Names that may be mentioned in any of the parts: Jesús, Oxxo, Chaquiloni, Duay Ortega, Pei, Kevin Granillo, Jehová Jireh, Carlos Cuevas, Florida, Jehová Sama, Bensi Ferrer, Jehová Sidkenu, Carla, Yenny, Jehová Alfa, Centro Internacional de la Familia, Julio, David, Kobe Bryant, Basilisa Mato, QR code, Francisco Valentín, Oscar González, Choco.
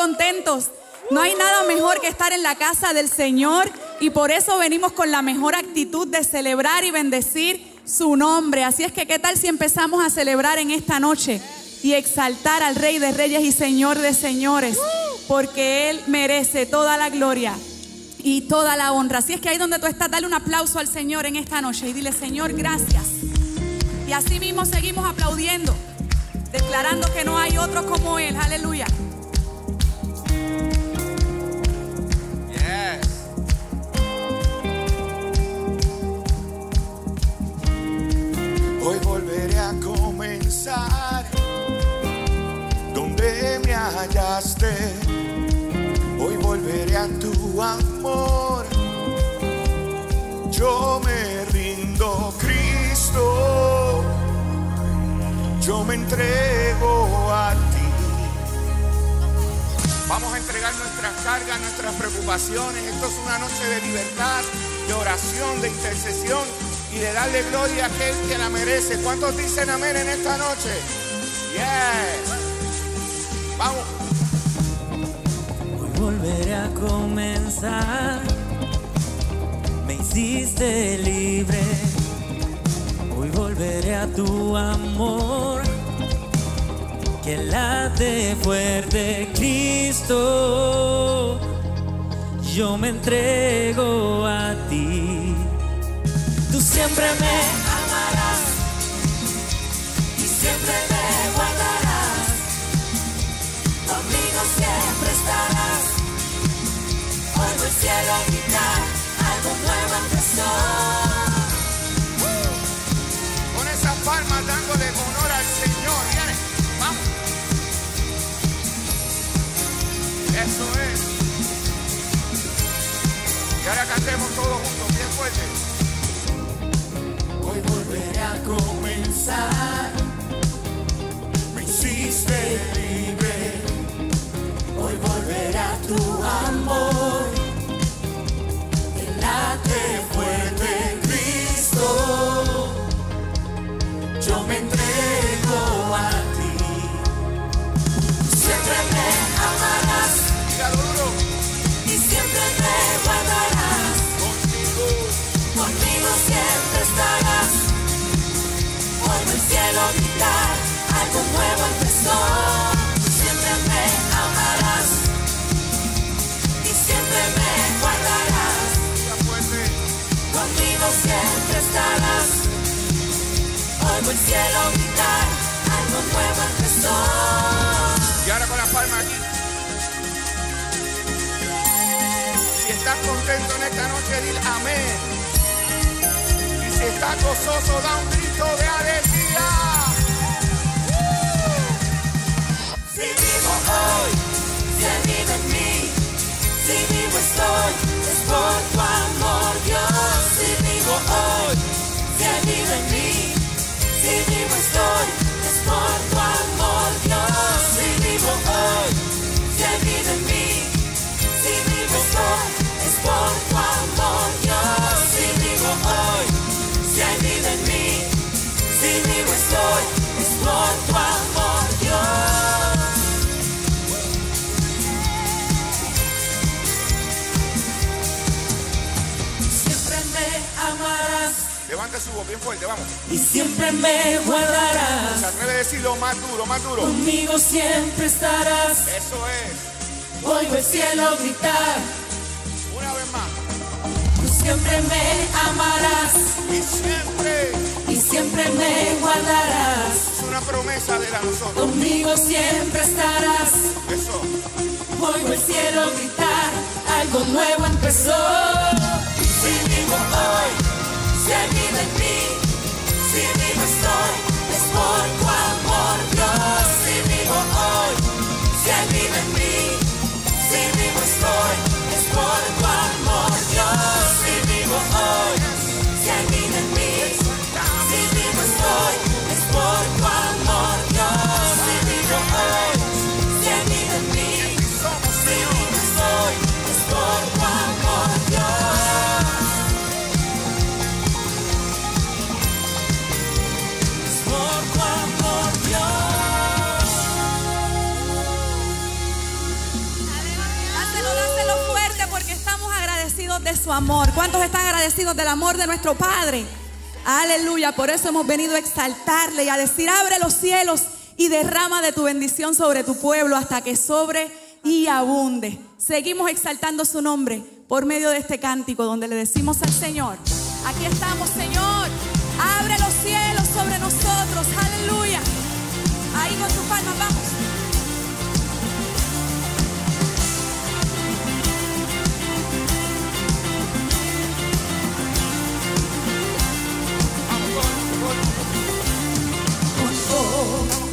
contentos. No hay nada mejor que estar en la casa del Señor y por eso venimos con la mejor actitud de celebrar y bendecir su nombre. Así es que ¿qué tal si empezamos a celebrar en esta noche y exaltar al Rey de Reyes y Señor de Señores? Porque Él merece toda la gloria y toda la honra. Así es que ahí donde tú estás, dale un aplauso al Señor en esta noche y dile: Señor, gracias. Y así mismo seguimos aplaudiendo, declarando que no hay otro como Él. Aleluya. Hoy volveré a comenzar donde me hallaste. Hoy volveré a tu amor. Yo me rindo, Cristo. Yo me entrego a ti. Vamos a entregar nuestras cargas, nuestras preocupaciones. Esto es una noche de libertad, de oración, de intercesión y de darle gloria a aquel que la merece. ¿Cuántos dicen amén en esta noche? Yes. Vamos. Hoy volveré a comenzar. Me hiciste libre. Hoy volveré a tu amor, que late fuerte, Cristo. Yo me entrego a ti. Tú siempre me amarás y siempre me guardarás. Conmigo siempre estarás. Oigo el cielo gritar, algo nuevo empezó. Con esas palmas dándole honor al Señor. Viene, vamos. Eso es. Y ahora cantemos todos juntos bien fuerte. Hoy volveré a comenzar, me hiciste libre, hoy volveré a tu amor, que late fuerte, Cristo, yo me entrego a ti, siempre me amarás, y siempre me guardarás, conmigo siempre estarás. Oigo el cielo gritar, algo nuevo empezó. Siempre me amarás y siempre me guardarás. Conmigo siempre estarás. Oigo el cielo gritar, algo nuevo empezó. Y ahora con las palmas aquí. Si estás contento en esta noche, dile amén. Y si estás gozoso, da un grito de alegría. Si vivo hoy, si Él vive en mí, si vivo estoy, es por tu amor, Dios. Si vivo hoy, si Él vive en mí, si vivo estoy, es por tu amor, Dios. Si vivo hoy, si Él vive en mí, si vivo estoy, es por tu amor, Dios. Si vivo hoy, si Él vive en mí, si vivo estoy, es por tu amor, Dios. Siempre me amarás. Levanta su voz bien fuerte, vamos. Y siempre me guardarás. Se atreve a decirlo más duro, más duro. Conmigo siempre estarás. Eso es. Oigo el cielo gritar. Una vez más. Tú siempre me amarás. Y siempre. Siempre me guardarás. Es una promesa de la nosotros. Conmigo siempre estarás. Eso. Oigo el cielo gritar, algo nuevo empezó. Si vivo hoy, si Él vive en mí, si vivo estoy, es por tu amor, Dios. Si vivo hoy, si Él vive en mí, si vivo estoy, es por tu amor, Dios. Si vivo hoy, si Él vive en mí, es por tu amor, Dios. Si vivo hoy, si Él vive en mí, si vivo estoy, es por tu amor, Dios. su amor. ¿Cuántos están agradecidos del amor de nuestro Padre? Aleluya, por eso hemos venido a exaltarle y a decir: abre los cielos y derrama de tu bendición sobre tu pueblo hasta que sobre y abunde. Seguimos exaltando su nombre por medio de este cántico donde le decimos al Señor: aquí estamos, Señor, abre los cielos sobre nosotros. Aleluya, ahí con tus palmas vamos.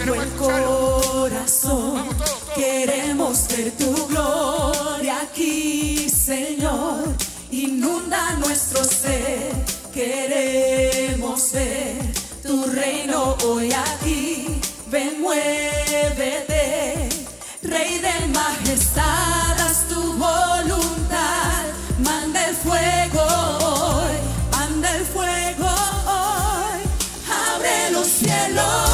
El corazón, vamos, todos, todos. Queremos ver tu gloria aquí, Señor. Inunda nuestro ser. Queremos ver tu reino hoy aquí. Ven, muévete, Rey de majestad, haz tu voluntad. Manda el fuego hoy, manda el fuego hoy. Abre los cielos.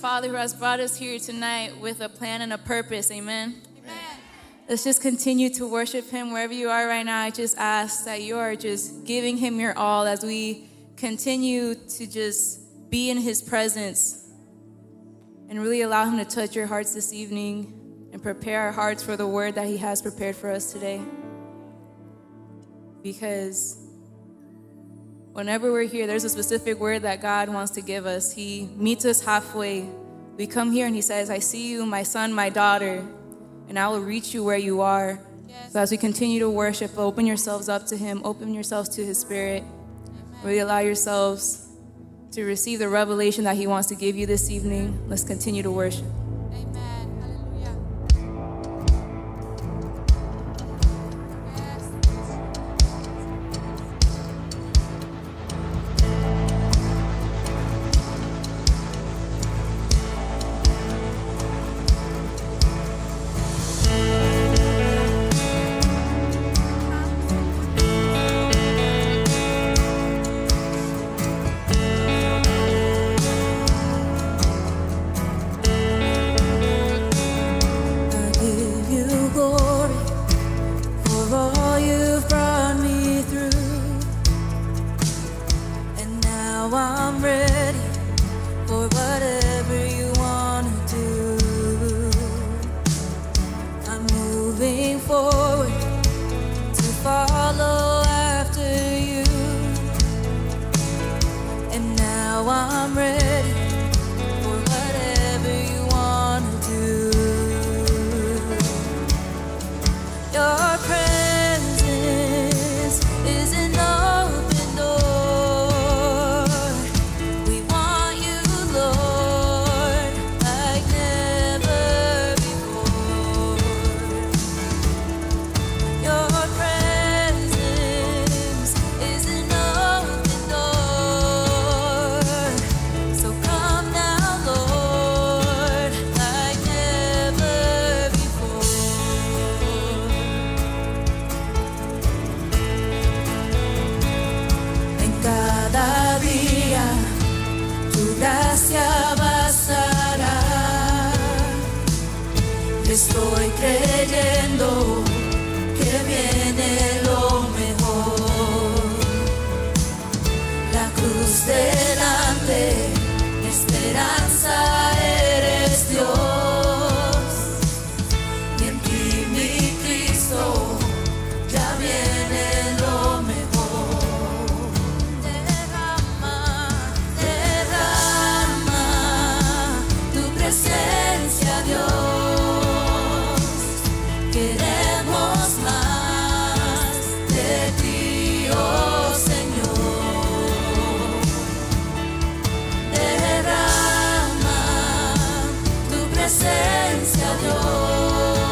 Father, who has brought us here tonight with a plan and a purpose. Amen? Amen. Let's just continue to worship him wherever you are right now. I just ask that you are just giving him your all as we continue to just be in his presence and really allow him to touch your hearts this evening and prepare our hearts for the word that he has prepared for us today. Because whenever we're here, there's a specific word that God wants to give us. He meets us halfway. We come here and he says, I see you, my son, my daughter, and I will reach you where you are. Yes. So as we continue to worship, open yourselves up to him, open yourselves to his spirit. Amen. Really allow yourselves to receive the revelation that he wants to give you this evening. Let's continue to worship. Amen. Hallelujah. Estoy creyendo que viene lo mejor. La cruz delante, esperanza eres Dios. Y en ti, mi Cristo, ya viene lo mejor. Derrama, derrama tu presencia, Dios. Queremos más de ti, oh Señor. Derrama tu presencia, Dios.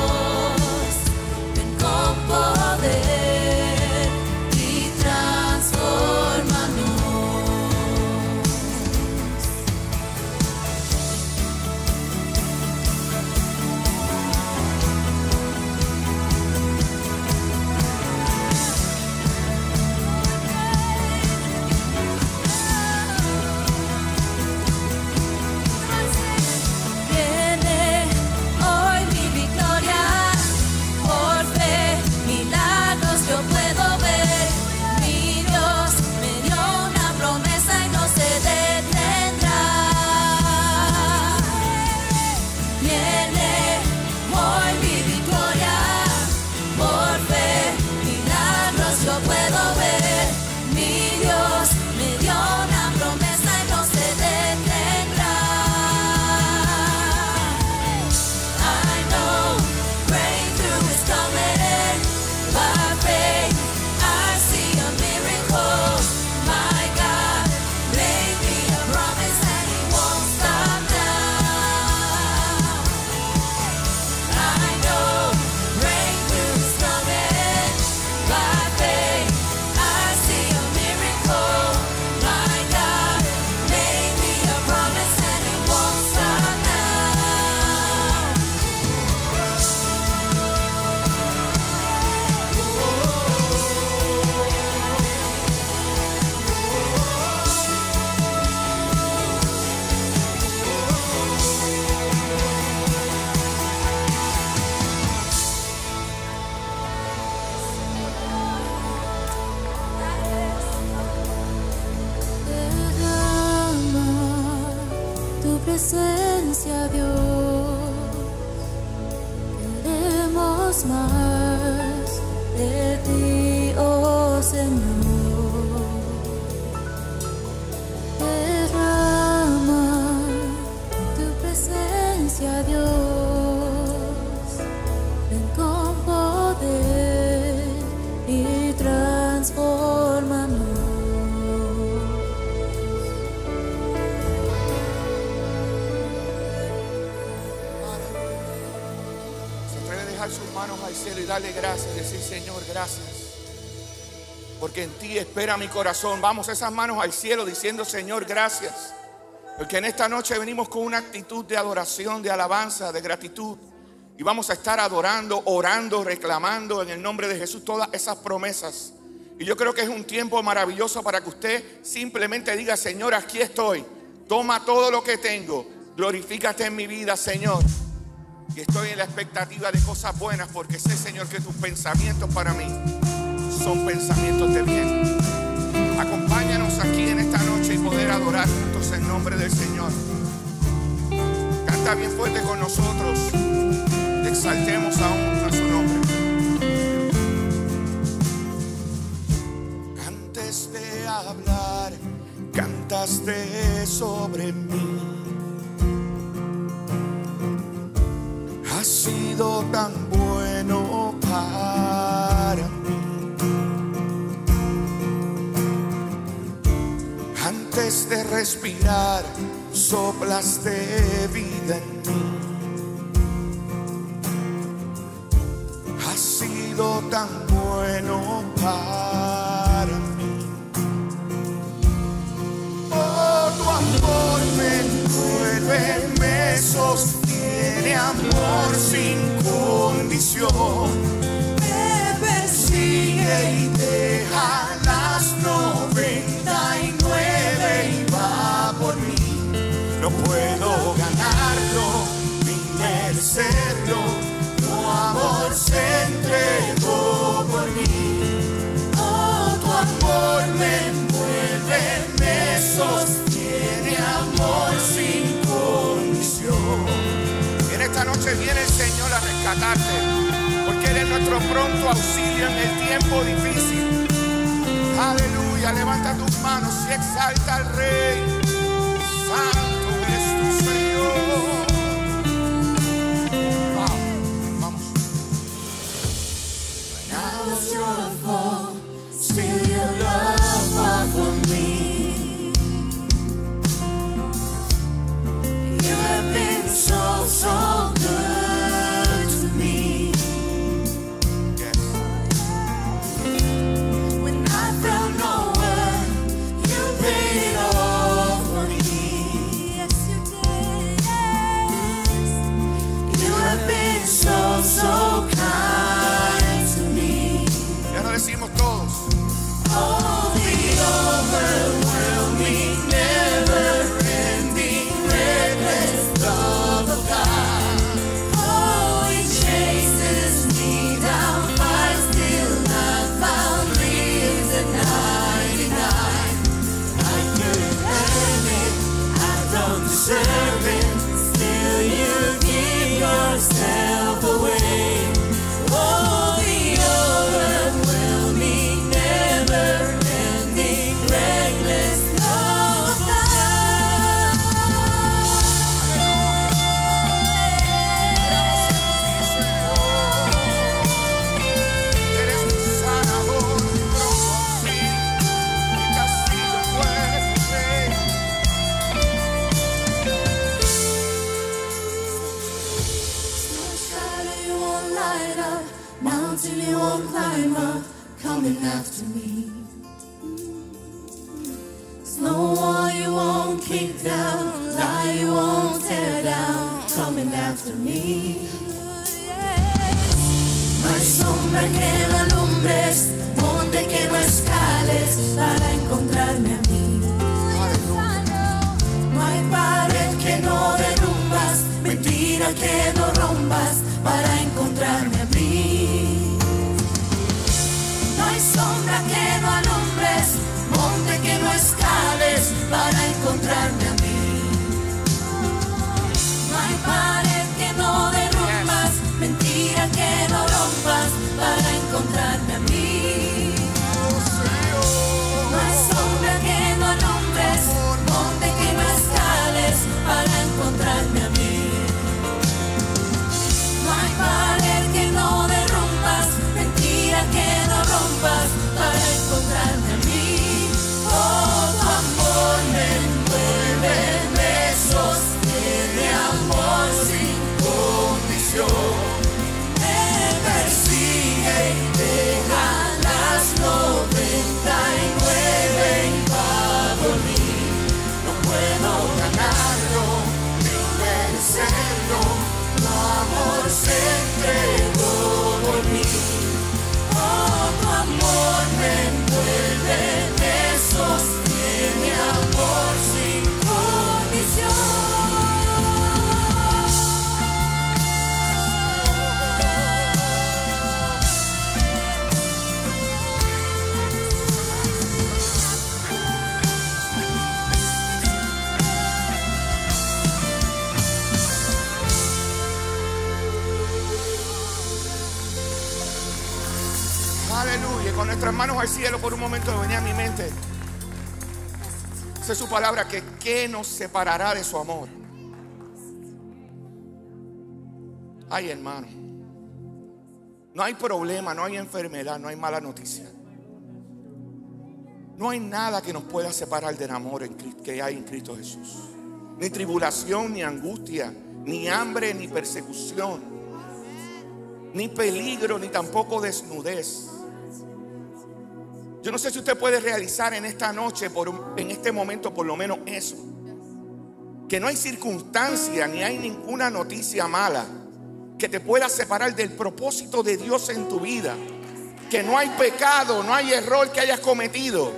Ven con poder y presencia, Dios, queremos más de ti, oh Señor. Derrama tu presencia, Dios, ven con poder y transfórmanos. Sus manos al cielo y darle gracias, decir: Señor, gracias, porque en ti espera mi corazón. Vamos, esas manos al cielo diciendo: Señor, gracias, porque en esta noche venimos con una actitud de adoración, de alabanza, de gratitud, y vamos a estar adorando, orando, reclamando en el nombre de Jesús todas esas promesas. Y yo creo que es un tiempo maravilloso para que usted simplemente diga: Señor, aquí estoy, toma todo lo que tengo, glorifícate en mi vida, Señor. Y estoy en la expectativa de cosas buenas, porque sé, Señor, que tus pensamientos para mí son pensamientos de bien. Acompáñanos aquí en esta noche y poder adorar juntos en nombre del Señor. Canta bien fuerte con nosotros. Te exaltemos aún a su nombre. Antes de hablar, cantaste sobre mí. Has sido tan bueno para mí. Antes de respirar, soplaste vida en mí. Has sido tan bueno para mí. Oh, tu amor me envuelve, me sostiene. Amor sin condición me persigue y deja las 99 y va por mí. No puedo ganarlo ni merecerlo. me envuelve, me sostiene amor sin condición. En esta noche viene el Señor a rescatarte, porque Él es nuestro pronto auxilio en el tiempo difícil. Aleluya, levanta tus manos y exalta al Rey. Santo eres tu Señor. Still your love far from me. You have been so, so good to me. When I felt nowhere, you paid it all for me. Yes, you did. Yes. You have been so, so kind to me. Ya lo decimos todos. Oh, the overwhelming, never-ending, reckless love of God. Oh, He chases me down, finds till I'm found, leaves at 99. I couldn't have it, I don't deserve it, still you give yourself away. Oh, the overwhelming, never-ending, reckless love of God. Eres un sanador, un consuelo, un castigo fuerte. Sky you won't light up, mountain you won't climb up, coming after me. Snow wall you won't kick down, lie you won't tear down, coming after me. No hay sombra que la alumbres, monte que no escales para encontrarme a mí. No hay pared que no derrumbas, mentira que no rompas para encontrarme a mí. No hay sombra que no alumbres, monte que no escales para encontrarme a mí. No hay pared que no derrumbas, mentira que no rompas para encontrarme a mí. No hay sombra que no alumbres, monte que no escales para encontrarme a mí. No hay pared que no derrumbas, mentira que rompas para encontrarme a mí. Oh, tu amor me envuelve, me sostiene, amor sin condición. Me persigue y deja las 99 y va por mí. No puedo ganarlo ni vencerlo, tu amor se entregó por mí. Oh, tu amor me envuelve, me sostiene, amor sin condición. Aleluya, con nuestras manos al cielo por un momento venía a mi mente. Sé su palabra que ¿qué nos separará de su amor? Ay, hermano, no hay problema, no hay enfermedad, no hay mala noticia. No hay nada que nos pueda separar del amor que hay en Cristo Jesús. Ni tribulación, ni angustia, ni hambre, ni persecución, ni peligro, ni tampoco desnudez. Yo no sé si usted puede realizar en esta noche, en este momento por lo menos eso. Que no hay circunstancia ni hay ninguna noticia mala que te pueda separar del propósito de Dios en tu vida. Que no hay pecado, no hay error que hayas cometido.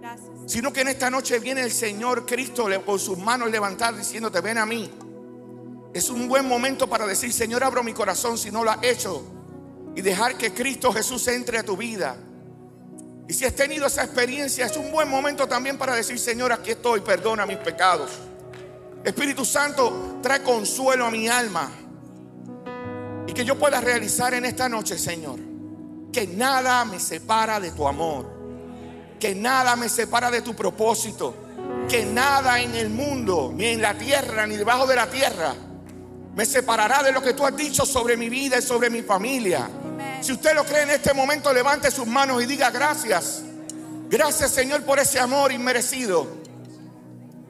Gracias. Sino que en esta noche viene el Señor Cristo con sus manos levantadas diciéndote: ven a mí. Es un buen momento para decir: Señor, abro mi corazón si no lo has hecho. Y dejar que Cristo Jesús entre a tu vida. Y si has tenido esa experiencia, es un buen momento también para decir: Señor, aquí estoy, perdona mis pecados. Espíritu Santo, trae consuelo a mi alma. Y que yo pueda realizar en esta noche, Señor, que nada me separa de tu amor, que nada me separa de tu propósito, que nada en el mundo, ni en la tierra, ni debajo de la tierra, me separará de lo que tú has dicho sobre mi vida y sobre mi familia. Si usted lo cree en este momento, levante sus manos y diga: gracias. Gracias, Señor, por ese amor inmerecido.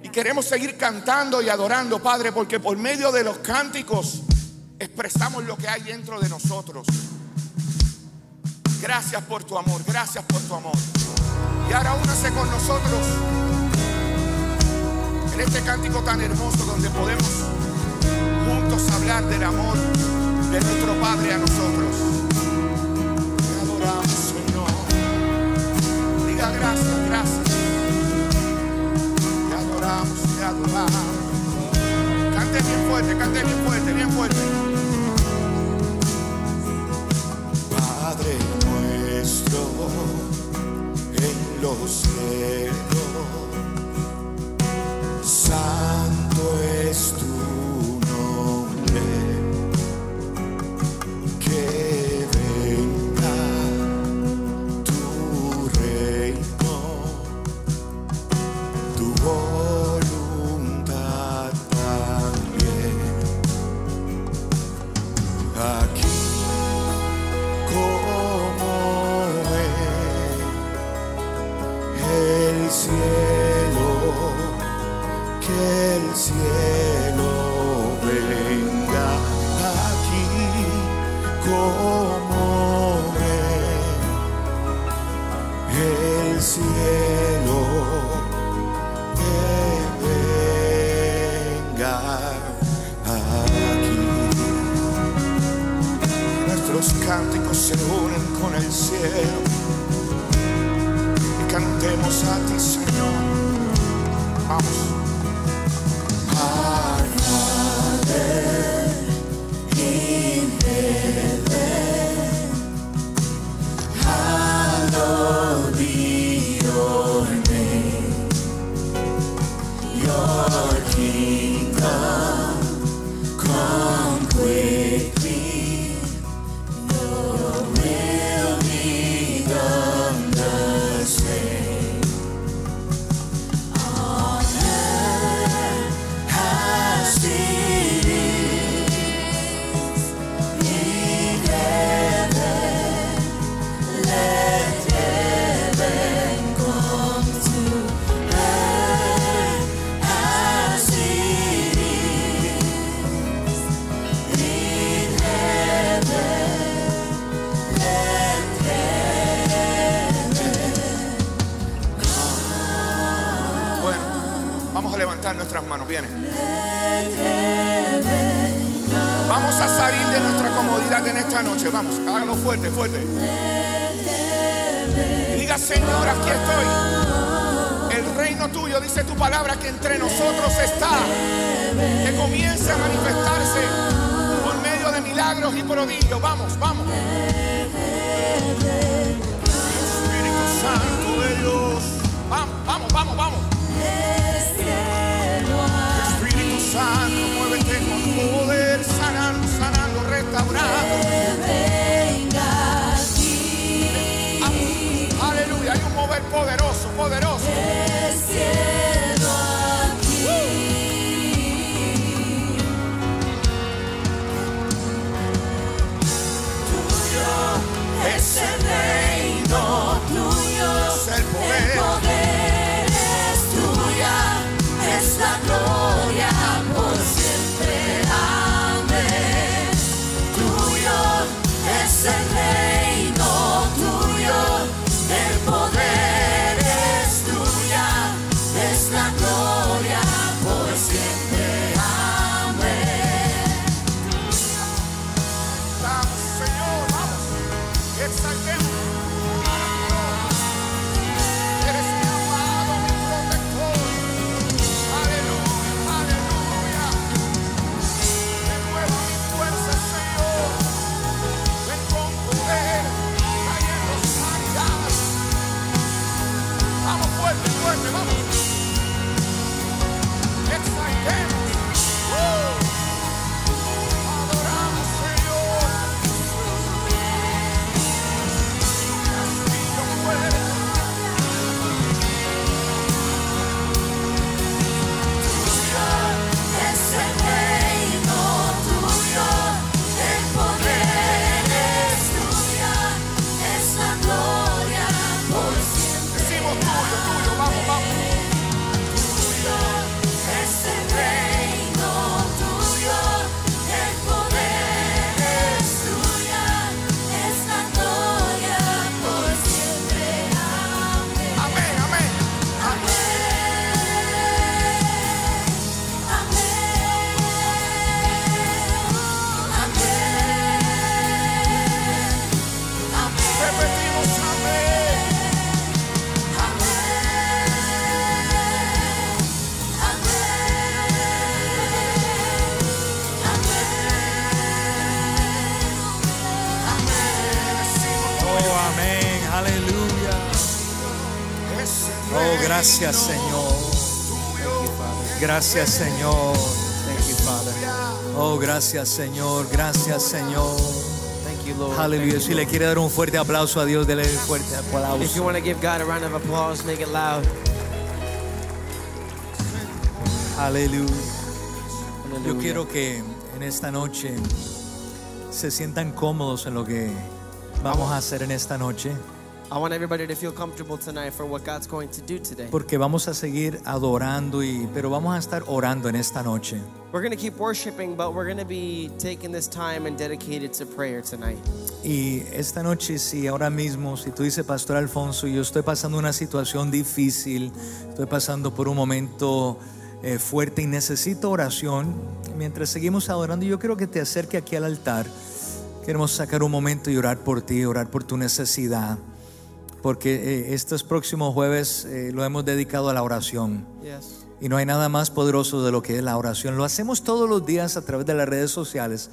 Y queremos seguir cantando y adorando, Padre, porque por medio de los cánticos expresamos lo que hay dentro de nosotros. Gracias por tu amor, gracias por tu amor. Y ahora únase con nosotros en este cántico tan hermoso, donde podemos juntos hablar del amor de nuestro Padre a nosotros. Te adoramos, Señor. Diga: gracias, gracias. Te adoramos, te adoramos. Cante bien fuerte, Padre nuestro en los cielos, santo es tu el reino tuyo, el poder es tuyo. Gracias, Señor. Thank you, Father. Gracias, Señor. Thank you, Father. Oh, gracias, Señor. Gracias, Señor. Thank you, Lord. Hallelujah. Si le quiere dar un fuerte aplauso a Dios, dele un fuerte aplauso. If you want to give God a round of applause, make it loud. Hallelujah. Yo quiero que en esta noche se sientan cómodos en lo que vamos a hacer en esta noche. I want everybody to feel comfortable tonight for what God's going to do today. Porque vamos a seguir adorando pero vamos a estar orando en esta noche. We're going to keep worshiping, but we're going to be taking this time and dedicate it to prayer tonight. Y esta noche, si ahora mismo, si tú dices, Pastor Alfonso, yo estoy pasando una situación difícil, estoy pasando por un momento fuerte y necesito oración, mientras seguimos adorando, yo quiero que te acerques aquí al altar. Queremos sacar un momento y orar por ti, orar por tu necesidad. Porque estos próximos jueves lo hemos dedicado a la oración. Yes. Y no hay nada más poderoso de lo que es la oración. Lo hacemos todos los días a través de las redes sociales,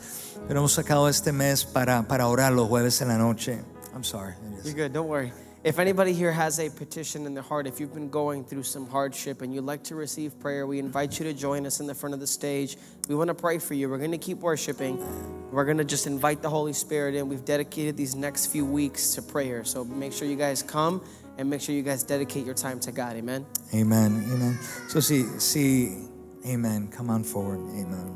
pero hemos sacado este mes para orar los jueves en la noche. I'm sorry. You're good, don't worry. If anybody here has a petition in their heart, if you've been going through some hardship and you'd like to receive prayer, we invite you to join us in the front of the stage. We want to pray for you. We're going to keep worshiping. We're going to just invite the Holy Spirit in. We've dedicated these next few weeks to prayer. So make sure you guys come and make sure you guys dedicate your time to God. Amen. Amen. Amen. So see, amen. Come on forward. Amen.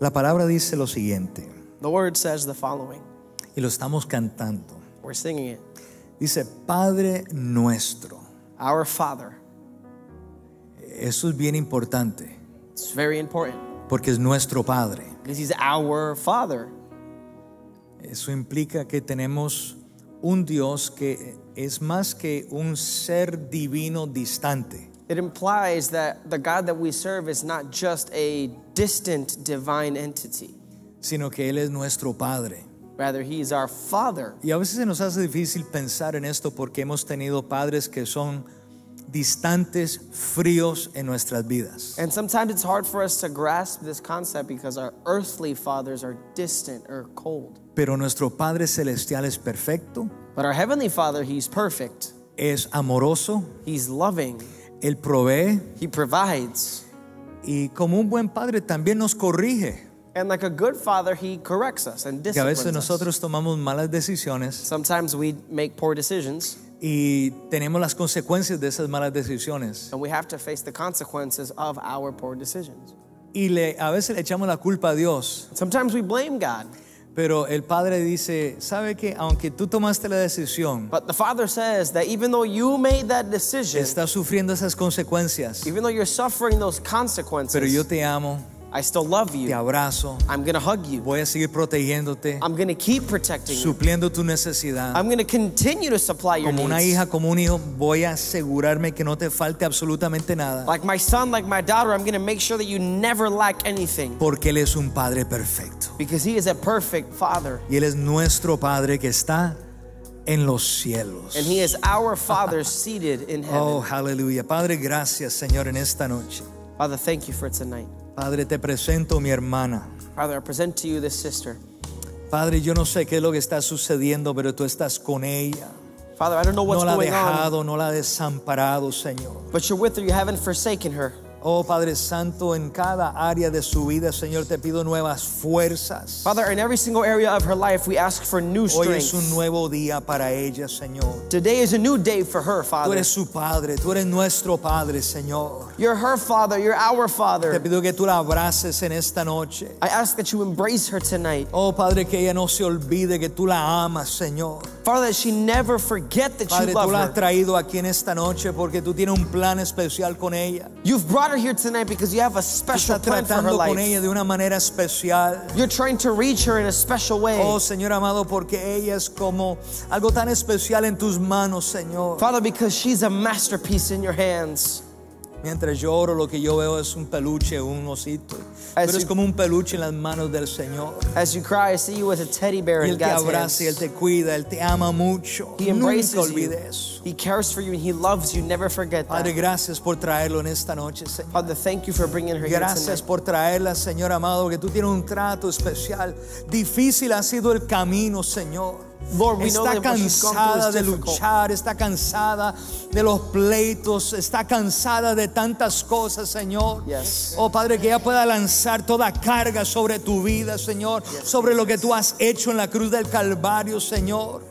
La palabra dice lo siguiente. The word says the following. Y lo estamos cantando. We're singing it. Dice, Padre nuestro. Our Father. Eso es bien importante. It's very important. Porque es nuestro Padre. Because he's our Father. Eso implica que tenemos un Dios que es más que un ser divino distante. It implies that the God that we serve is not just a distant divine entity. Sino que Él es nuestro Padre. Rather, he is our Father. Y a veces se nos hace difícil pensar en esto porque hemos tenido padres que son distantes, fríos en nuestras vidas. And sometimes it's hard for us to grasp this concept because our earthly fathers are distant or cold. Pero nuestro Padre celestial es perfecto. But our heavenly Father, he's perfect. Es amoroso. He's loving. Él provee. He provides. Y como un buen padre también nos corrige. And like a good father, he corrects us and disciplines us. A veces nosotros tomamos malas decisiones. Sometimes we make poor decisions. Y tenemos las consecuencias de esas malas decisiones. And we have to face the consequences of our poor decisions. Y a veces le echamos la culpa a Dios. Sometimes we blame God. Pero el padre dice, sabe que aunque tú tomaste la decisión, but the father says that even though you made that decision, estás sufriendo esas consecuencias. Even though you're suffering those consequences, pero yo te amo. I still love you. Te abrazo. I'm going to hug you. Voy a seguir protegiéndote. I'm going to keep protecting you. Supliendo tu necesidad. I'm going to continue to supply your needs. Como una hija, como un hijo, voy a asegurarme que no te falte absolutamente nada. Like my son, like my daughter, I'm going to make sure that you never lack anything. Porque él es un padre perfecto. Because he is a perfect father. Y él es nuestro padre que está en los cielos. And he is our father seated in heaven. Oh, hallelujah. Padre, gracias, Señor, en esta noche. Father, thank you for tonight. Padre, te presento mi hermana. Father, I present to you this sister. Padre, yo no sé qué es lo que está sucediendo, pero tú estás con ella. Father, I don't know what's going on. No la has dejado, no la has desamparado, Señor. But you're with her, you haven't forsaken her. Oh, Padre Santo, en cada área de su vida, Señor, te pido nuevas fuerzas. Father, in every single area of her life, we ask for new strength. Hoy es un nuevo día para ella, Señor. Today is a new day for her, Father. Tú eres su Padre, tú eres nuestro Padre, Señor. You're her Father, you're our Father. Te pido que tú la abraces en esta noche. I ask that you embrace her tonight. Oh, Padre, que ella no se olvide que tú la amas, Señor. Father, that she never forget that Padre, you love her. Padre, tú la has traído aquí en esta noche porque tú tienes un plan especial con ella. You've brought her here tonight because you have a special plan for her life. You're trying to reach her in a special way. Oh, Señor amado, porque ella es como algo tan especial en tus manos, Señor. Father, because she's a masterpiece in your hands. Mientras yo oro, lo que yo veo es un peluche, un osito. Pero es como un peluche en las manos del Señor. As you cry, I see you as a teddy bear in God's hands. Él te abraza, él te cuida, él te ama mucho. He embraces you. He cares for you and he loves you. Never forget that. Padre, gracias por traerlo en esta noche, Señor. Father, thank you for bringing her here tonight. Gracias por traerla, Señor amado, que tú tienes un trato especial. Difícil ha sido el camino, Señor. está cansada de luchar, está cansada de los pleitos, está cansada de tantas cosas, Señor. Oh Padre, que ella pueda lanzar toda carga sobre tu vida, Señor, sobre lo que tú has hecho en la cruz del Calvario, Señor.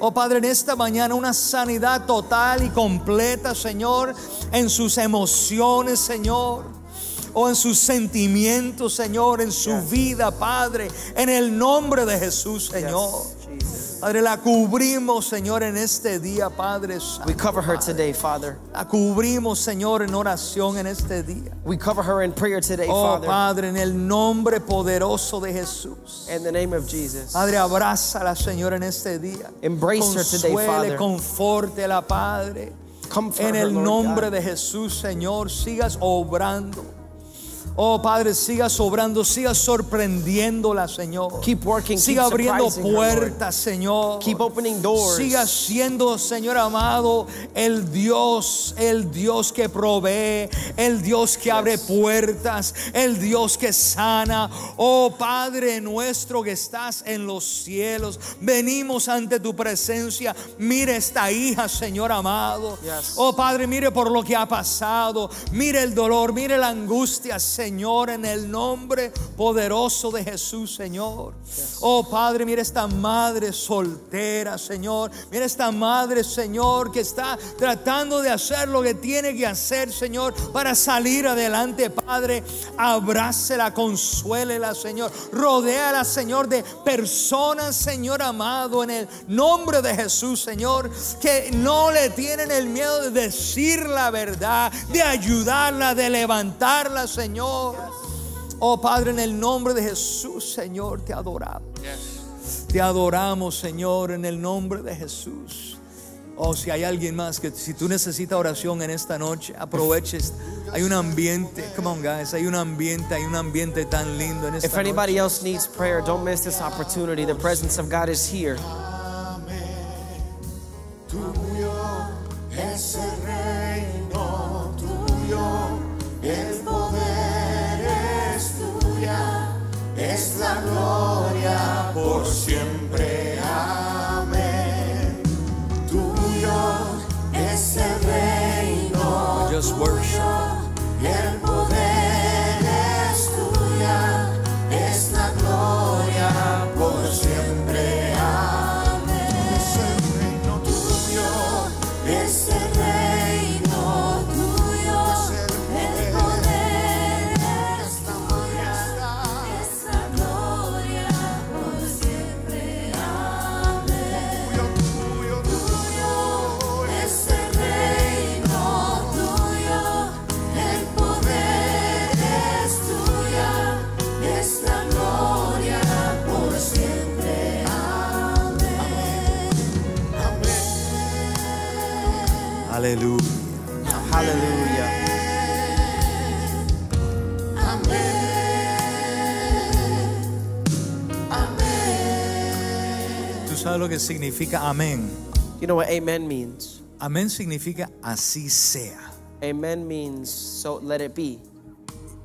Oh Padre, en esta mañana una sanidad total y completa, Señor, en sus emociones, Señor, o en sus sentimientos, Señor, en su vida, Padre, en el nombre de Jesús, Señor. Padre, la cubrimos, Señor, en este día, Padre Santo. We cover her today, Father. La cubrimos, Señor, en oración en este día. We cover her in prayer today, Father. Oh, Padre, en el nombre poderoso de Jesús. In the name of Jesus. Padre, abrázala, Señor, en este día. Embrace her today, Father. Consuele, confórtela, Padre. En el nombre de Jesús, Señor, sigas obrando. Oh Padre, siga obrando, siga sorprendiéndola, Señor. Keep working, siga abriendo puertas, Señor. Keep opening doors. Siga siendo, Señor amado, el Dios que provee, el Dios que abre puertas, el Dios que sana. Oh Padre nuestro que estás en los cielos, venimos ante tu presencia. Mire esta hija, Señor amado. Oh Padre, mire por lo que ha pasado, mire el dolor, mire la angustia, Señor. Señor, en el nombre poderoso de Jesús, Señor. Oh Padre, mira esta madre soltera, Señor. Mira esta madre, Señor, que está tratando de hacer lo que tiene que hacer, Señor, para salir adelante, Padre. Abrácela, consuélela, Señor. Rodéala, Señor, de personas, Señor amado, en el nombre de Jesús, Señor, que no le tienen el miedo de decir la verdad, de ayudarla, de levantarla, Señor. Oh Padre, en el nombre de Jesús, Señor, te adoramos. Te adoramos, Señor, en el nombre de Jesús. Oh, si hay alguien más que, si tú necesitas oración en esta noche, aproveches. Hay un ambiente, come on guys, hay un ambiente tan lindo en esta noche. If anybody else needs prayer, don't miss this opportunity. The presence of God is here. Tuyo es el reino, tuyo el poder es tuya, es la gloria por siempre. Amén. Tuyo es el reino, tuyo el poder es tuya, es la gloria por siempre. Amén. Es el reino tuyo, es el reino tuyo. Aleluya. Aleluya. Amén. Amén. ¿Tú sabes lo que significa amén? You know what amen means? Amén significa así sea. Amen means so let it be.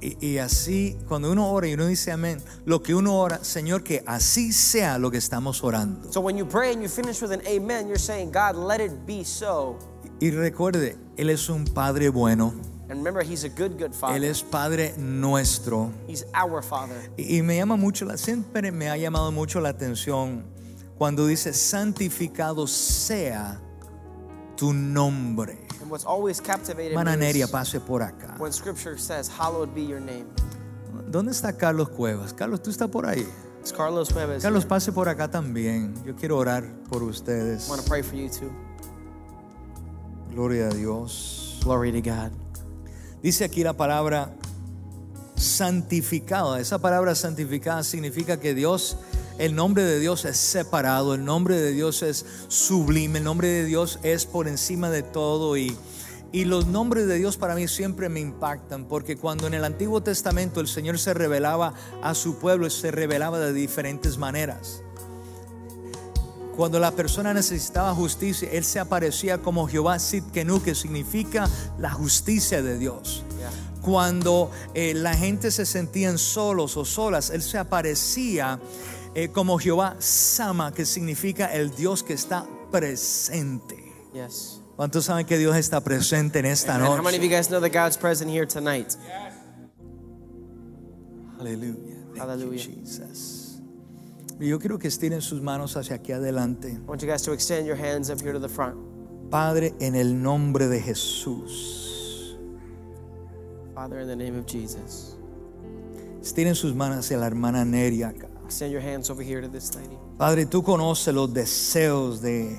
Y así, cuando uno ora y uno dice amén, lo que uno ora, Señor, que así sea lo que estamos orando. So when you pray and you finish with an amen, you're saying, God, let it be so. Y recuerde, Él es un Padre bueno. And remember, he's a good, good Father. Él es Padre nuestro. He's our Father. Y me llama mucho, siempre me ha llamado mucho la atención cuando dice, santificado sea tu nombre. And what's always captivated me is when Scripture says, hallowed be your name. ¿Dónde está Carlos Cuevas? Carlos, tú estás por ahí. Carlos Cuevas. Carlos, pase por acá también. Yo quiero orar por ustedes. I want to pray for you too. Gloria a Dios. Glory to God. Dice aquí la palabra santificada. Esa palabra santificada significa que Dios, el nombre de Dios es separado, el nombre de Dios es sublime, el nombre de Dios es por encima de todo. Y los nombres de Dios para mí siempre me impactan, porque cuando en el Antiguo Testamento el Señor se revelaba a su pueblo, se revelaba de diferentes maneras. Cuando la persona necesitaba justicia, Él se aparecía como Jehová Sidkenu, que significa la justicia de Dios. Cuando la gente se sentían solos o solas, Él se aparecía como Jehová Sama, que significa el Dios que está presente. Yes. ¿Cuántos saben que Dios está presente en esta noche? How many of you guys know that God's present here tonight? Yes. Aleluya. Hallelujah. Jesus. Yo quiero que estiren sus manos hacia aquí adelante. I want you guys to extend your hands up here to the front. Padre, en el nombre de Jesús. Father, in the name of Jesus. Estiren sus manos hacia la hermana Neria acá. Extend your hands over here to this lady. Padre, tú conoces los deseos de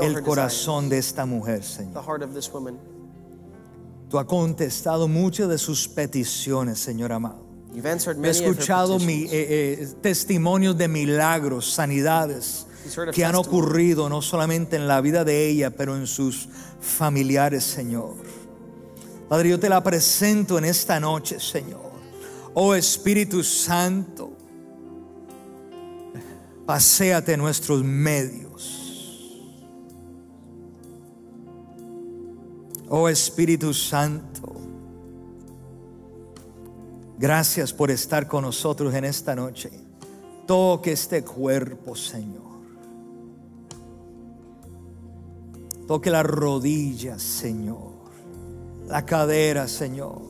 el corazón de esta mujer, Señor. Tú has contestado muchas de sus peticiones, Señor amado. He escuchado testimonios de milagros, sanidades que han ocurrido no solamente en la vida de ella, pero en sus familiares, Señor. Padre, yo te la presento en esta noche, Señor. Oh Espíritu Santo, paséate en nuestros medios. Oh Espíritu Santo, gracias por estar con nosotros en esta noche. Toque este cuerpo, Señor. Toque las rodillas, Señor. La cadera, Señor.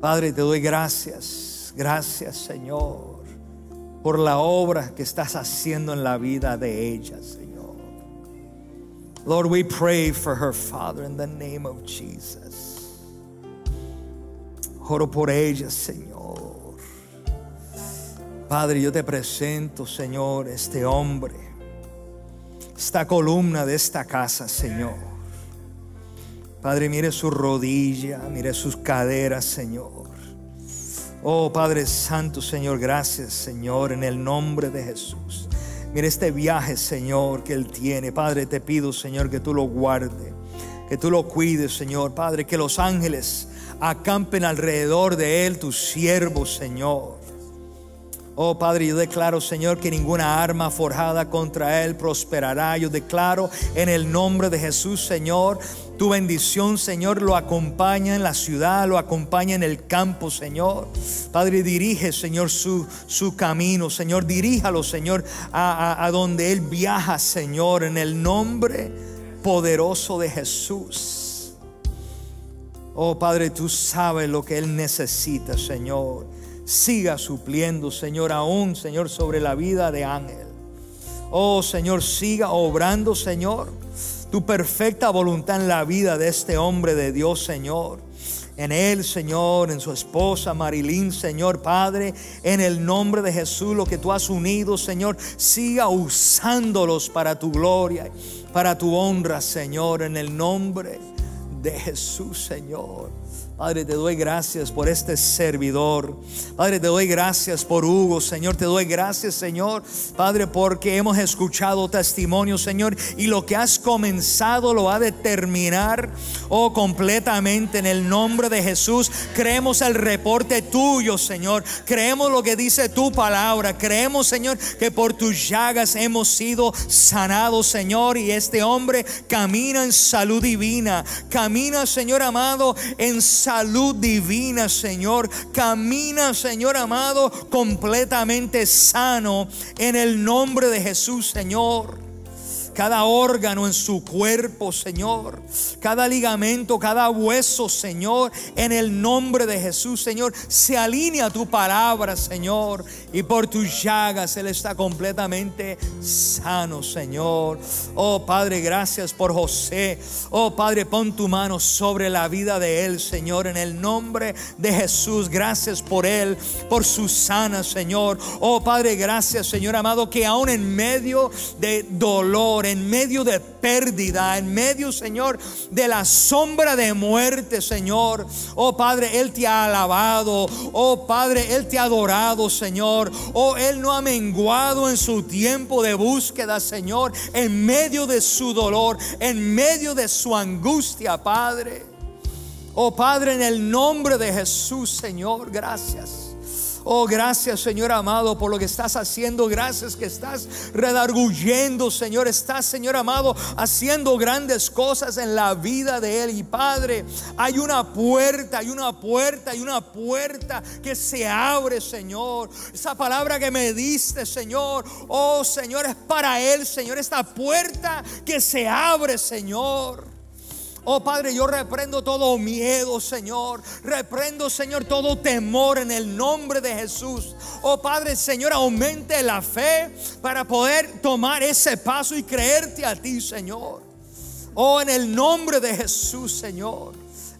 Padre, te doy gracias. Gracias, Señor, por la obra que estás haciendo en la vida de ella, Señor. Lord, we pray for her, Father, in the name of Jesus. Oro por ella, Señor. Padre, yo te presento, Señor, este hombre, esta columna de esta casa, Señor. Padre, mire su rodilla, mire sus caderas, Señor. Oh, Padre Santo, Señor, gracias, Señor, en el nombre de Jesús. Mira este viaje, Señor, que él tiene. Padre, te pido, Señor, que tú lo guardes, que tú lo cuides, Señor. Padre, que los ángeles acampen alrededor de él, tu siervo, Señor. Oh, Padre, yo declaro, Señor, que ninguna arma forjada contra él prosperará. Yo declaro en el nombre de Jesús, Señor, tu bendición, Señor, lo acompaña en la ciudad, lo acompaña en el campo, Señor. Padre, dirige, Señor, su camino, Señor. Diríjalo, Señor, a donde él viaja, Señor, en el nombre poderoso de Jesús. Oh, Padre, tú sabes lo que él necesita, Señor. Siga supliendo, Señor, aún, Señor, sobre la vida de Ángel. Oh, Señor, siga obrando, Señor, tu perfecta voluntad en la vida de este hombre de Dios, Señor. En él, Señor, en su esposa Marilyn, Señor. Padre, en el nombre de Jesús, lo que tú has unido, Señor, siga usándolos para tu gloria, para tu honra, Señor, en el nombre de Jesús, Señor. Padre, te doy gracias por este servidor. Padre, te doy gracias por Hugo, Señor. Te doy gracias, Señor. Padre, porque hemos escuchado testimonios, Señor, y lo que has comenzado lo ha de terminar, oh, completamente en el nombre de Jesús. Creemos el reporte tuyo, Señor. Creemos lo que dice tu palabra. Creemos, Señor, que por tus llagas hemos sido sanados, Señor. Y este hombre camina en salud divina. Camina, Señor amado, en salud divina, Señor. Camina, Señor amado, completamente sano en el nombre de Jesús, Señor. Cada órgano en su cuerpo, Señor. Cada ligamento, cada hueso, Señor. En el nombre de Jesús, Señor. Se alinea tu palabra, Señor. Y por tus llagas él está completamente sano, Señor. Oh, Padre, gracias por José. Oh, Padre, pon tu mano sobre la vida de él, Señor. En el nombre de Jesús, gracias por él, por Susana, Señor. Oh, Padre, gracias, Señor amado, que aún en medio de dolor, en medio de pérdida, en medio, Señor, de la sombra de muerte, Señor, oh, Padre, él te ha alabado. Oh, Padre, él te ha adorado, Señor. Oh, él no ha menguado en su tiempo de búsqueda, Señor. En medio de su dolor, en medio de su angustia, Padre. Oh, Padre, en el nombre de Jesús, Señor, gracias. Oh, gracias, Señor amado, por lo que estás haciendo. Gracias que estás redarguyendo, Señor. Estás, Señor amado, haciendo grandes cosas en la vida de él. Y Padre, hay una puerta, hay una puerta, hay una puerta que se abre, Señor. Esa palabra que me diste, Señor, oh Señor, es para él, Señor. Esta puerta que se abre, Señor. Oh Padre, yo reprendo todo miedo, Señor. Reprendo, Señor, todo temor en el nombre de Jesús. Oh Padre, Señor, aumente la fe para poder tomar ese paso y creerte a ti, Señor. Oh, en el nombre de Jesús, Señor.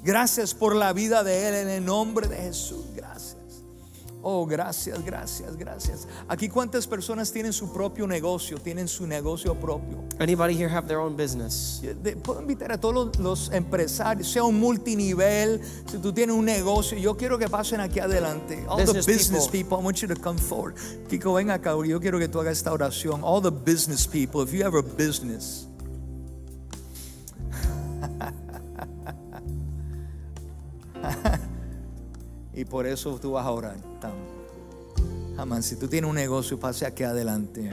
Gracias por la vida de él, en el nombre de Jesús. Gracias. Oh, gracias, gracias, gracias. Aquí, ¿cuántas personas tienen su propio negocio? Tienen su negocio propio. Anybody here have their own business? Puedo invitar a todos los empresarios, sea un multinivel. Si tú tienes un negocio, yo quiero que pasen aquí adelante. All the business people, I want you to come forward. Kiko, ven acá, yo quiero que tú hagas esta oración. All the business people, if you have a business. Y por eso tú vas a orar. Amén. Si tú tienes un negocio, pase aquí adelante.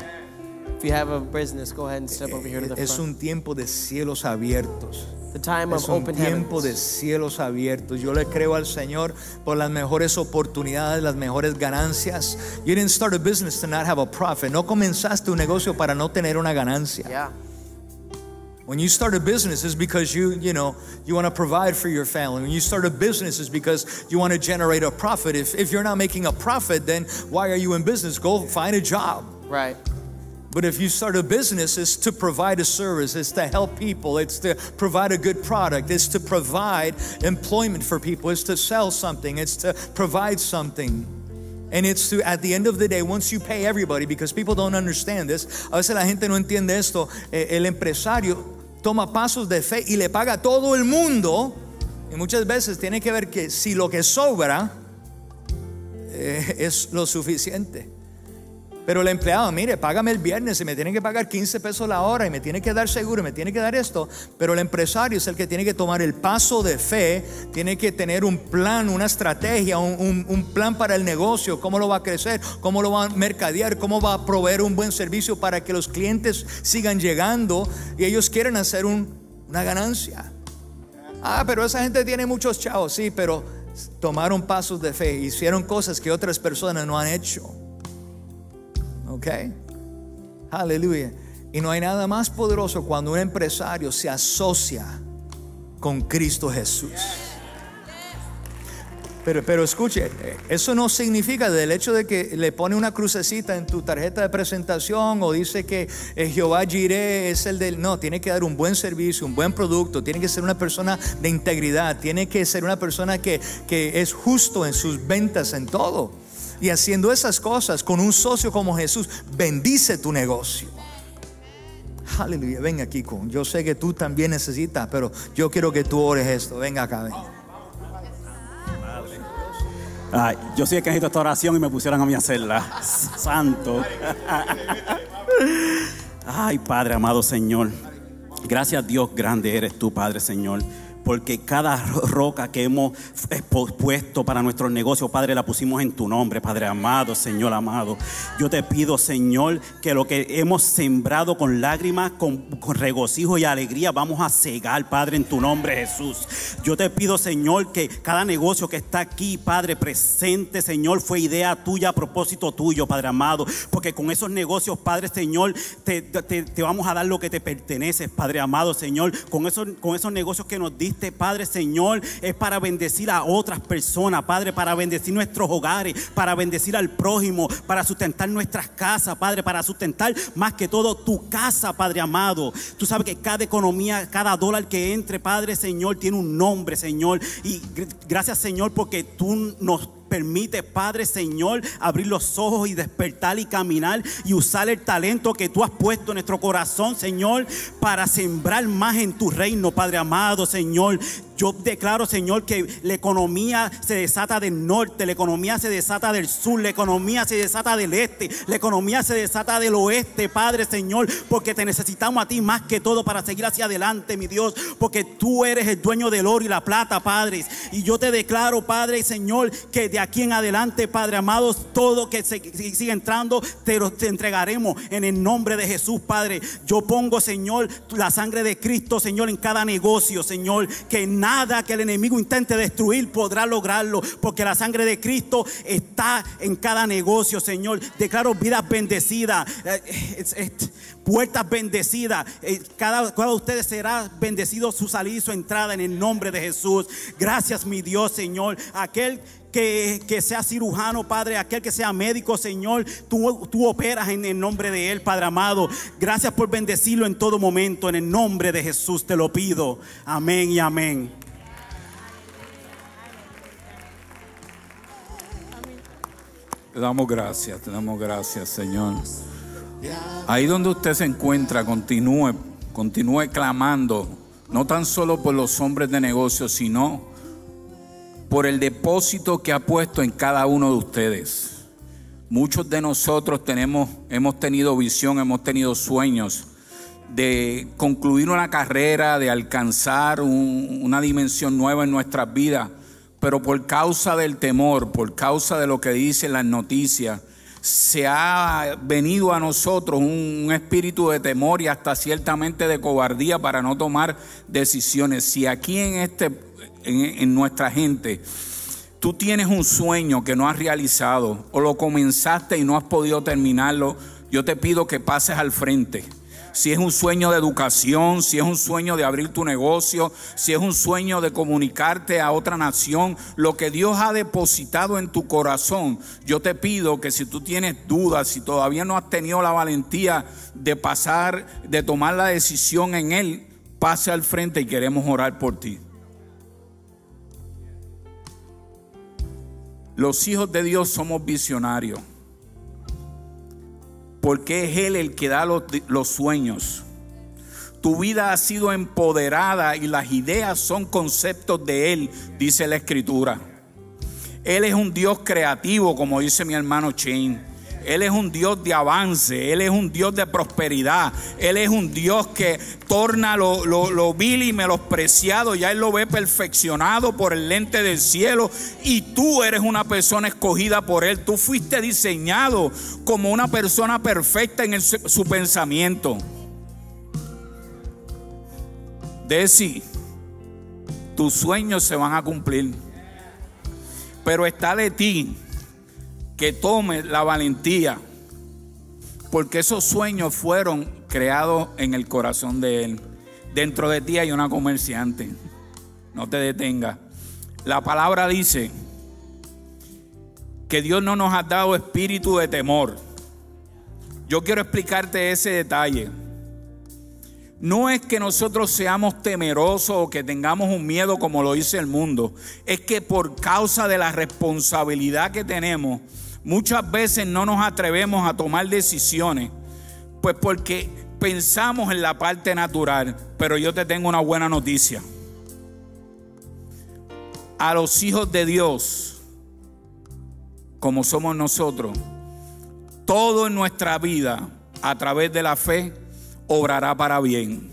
If you have a business, go ahead and step over here to the front. Es un tiempo de cielos abiertos. The time of open heavens. Es un tiempo de cielos abiertos. Yo le creo al Señor por las mejores oportunidades, las mejores ganancias. You didn't start a business to not have a profit. No comenzaste un negocio para no tener una ganancia. Yeah. When you start a business, it's because you want to provide for your family. When you start a business, it's because you want to generate a profit. If you're not making a profit, then why are you in business? Go find a job. Right. But if you start a business, it's to provide a service. It's to help people. It's to provide a good product. It's to provide employment for people. It's to sell something. It's to provide something. And it's to, at the end of the day, once you pay everybody, because people don't understand this. A veces la gente no entiende esto. El empresario toma pasos de fe y le paga a todo el mundo, y muchas veces tiene que ver que si lo que sobra es lo suficiente. Pero el empleado, mire, págame el viernes y me tienen que pagar 15 pesos la hora y me tiene que dar seguro y me tiene que dar esto. Pero el empresario es el que tiene que tomar el paso de fe, tiene que tener un plan, una estrategia, un plan para el negocio, cómo lo va a crecer, cómo lo va a mercadear, cómo va a proveer un buen servicio para que los clientes sigan llegando y ellos quieren hacer una ganancia. Ah, pero esa gente tiene muchos chavos, sí, pero tomaron pasos de fe, hicieron cosas que otras personas no han hecho. Ok, aleluya. Y no hay nada más poderoso cuando un empresario se asocia con Cristo Jesús. Pero escuche, eso no significa del hecho de que le pone una crucecita en tu tarjeta de presentación o dice que Jehová Jireh es el del... No, tiene que dar un buen servicio, un buen producto. Tiene que ser una persona de integridad. Tiene que ser una persona que es justo en sus ventas, en todo. Y haciendo esas cosas con un socio como Jesús, bendice tu negocio. Aleluya. Ven aquí, Kiko. Yo sé que tú también necesitas, pero yo quiero que tú ores esto. Venga acá, ven. Ay, yo sí que necesito esta oración y me pusieron a mí a hacerla. Santo. Ay, Padre amado Señor. Gracias a Dios, grande eres tú, Padre Señor. Porque cada roca que hemos puesto para nuestros negocios, Padre, la pusimos en tu nombre, Padre amado, Señor amado. Yo te pido, Señor, que lo que hemos sembrado con lágrimas, con regocijo y alegría, vamos a cegar, Padre, en tu nombre, Jesús. Yo te pido, Señor, que cada negocio que está aquí, Padre, presente, Señor, fue idea tuya, propósito tuyo, Padre amado. Porque con esos negocios, Padre, Señor, te vamos a dar lo que te pertenece, Padre amado, Señor. Con esos negocios que nos diste, Padre Señor, es para bendecir a otras personas, Padre, para bendecir nuestros hogares, para bendecir al prójimo, para sustentar nuestras casas, Padre, para sustentar más que todo tu casa, Padre amado. Tú sabes que cada economía, cada dólar que entre, Padre Señor, tiene un nombre, Señor. Y gracias, Señor, porque tú nos permite, Padre Señor, abrir los ojos y despertar y caminar y usar el talento que tú has puesto en nuestro corazón, Señor, para sembrar más en tu reino, Padre amado, Señor. Yo declaro, Señor, que la economía se desata del norte, la economía se desata del sur, la economía se desata del este, la economía se desata del oeste, Padre, Señor, porque te necesitamos a ti más que todo para seguir hacia adelante, mi Dios, porque tú eres el dueño del oro y la plata, Padre. Y yo te declaro, Padre, Señor, que de aquí en adelante, Padre amados, todo que sigue entrando te entregaremos en el nombre de Jesús, Padre. Yo pongo, Señor, la sangre de Cristo, Señor, en cada negocio, Señor, que nada que el enemigo intente destruir podrá lograrlo, porque la sangre de Cristo está en cada negocio, Señor. Declaro vidas bendecidas, puertas bendecidas, cada de ustedes será bendecido su salida y su entrada en el nombre de Jesús. Gracias, mi Dios, Señor. Aquel que sea cirujano, Padre, aquel que sea médico, Señor, tú operas en el nombre de él, Padre amado. Gracias por bendecirlo en todo momento, en el nombre de Jesús te lo pido, amén y amén. Te damos gracias, Señor. Ahí donde usted se encuentra, continúe clamando, no tan solo por los hombres de negocios, sino por el depósito que ha puesto en cada uno de ustedes. Muchos de nosotros hemos tenido visión, hemos tenido sueños de concluir una carrera, de alcanzar una dimensión nueva en nuestras vidas, pero por causa del temor, por causa de lo que dicen las noticias, se ha venido a nosotros un espíritu de temor y hasta ciertamente de cobardía para no tomar decisiones. Si aquí en en nuestra gente tú tienes un sueño que no has realizado, o lo comenzaste y no has podido terminarlo, yo te pido que pases al frente. Si es un sueño de educación, si es un sueño de abrir tu negocio, si es un sueño de comunicarte a otra nación, lo que Dios ha depositado en tu corazón, yo te pido que si tú tienes dudas, si todavía no has tenido la valentía de tomar la decisión en él, pase al frente y queremos orar por ti. Los hijos de Dios somos visionarios, porque es Él el que da los sueños. Tu vida ha sido empoderada y las ideas son conceptos de Él, dice la Escritura. Él es un Dios creativo, como dice mi hermano Shane. Él es un Dios de avance, Él es un Dios de prosperidad, Él es un Dios que torna lo vil y menospreciado, ya Él lo ve perfeccionado por el lente del cielo, y tú eres una persona escogida por Él. Tú fuiste diseñado como una persona perfecta en su pensamiento. Desi, tus sueños se van a cumplir, pero está de ti que tome la valentía, porque esos sueños fueron creados en el corazón de Él. Dentro de ti hay una comerciante, no te detengas. La palabra dice que Dios no nos ha dado espíritu de temor. Yo quiero explicarte ese detalle. No es que nosotros seamos temerosos o que tengamos un miedo como lo dice el mundo, es que por causa de la responsabilidad que tenemos, muchas veces no nos atrevemos a tomar decisiones, pues porque pensamos en la parte natural. Pero yo te tengo una buena noticia. A los hijos de Dios, como somos nosotros, todo en nuestra vida, a través de la fe, obrará para bien.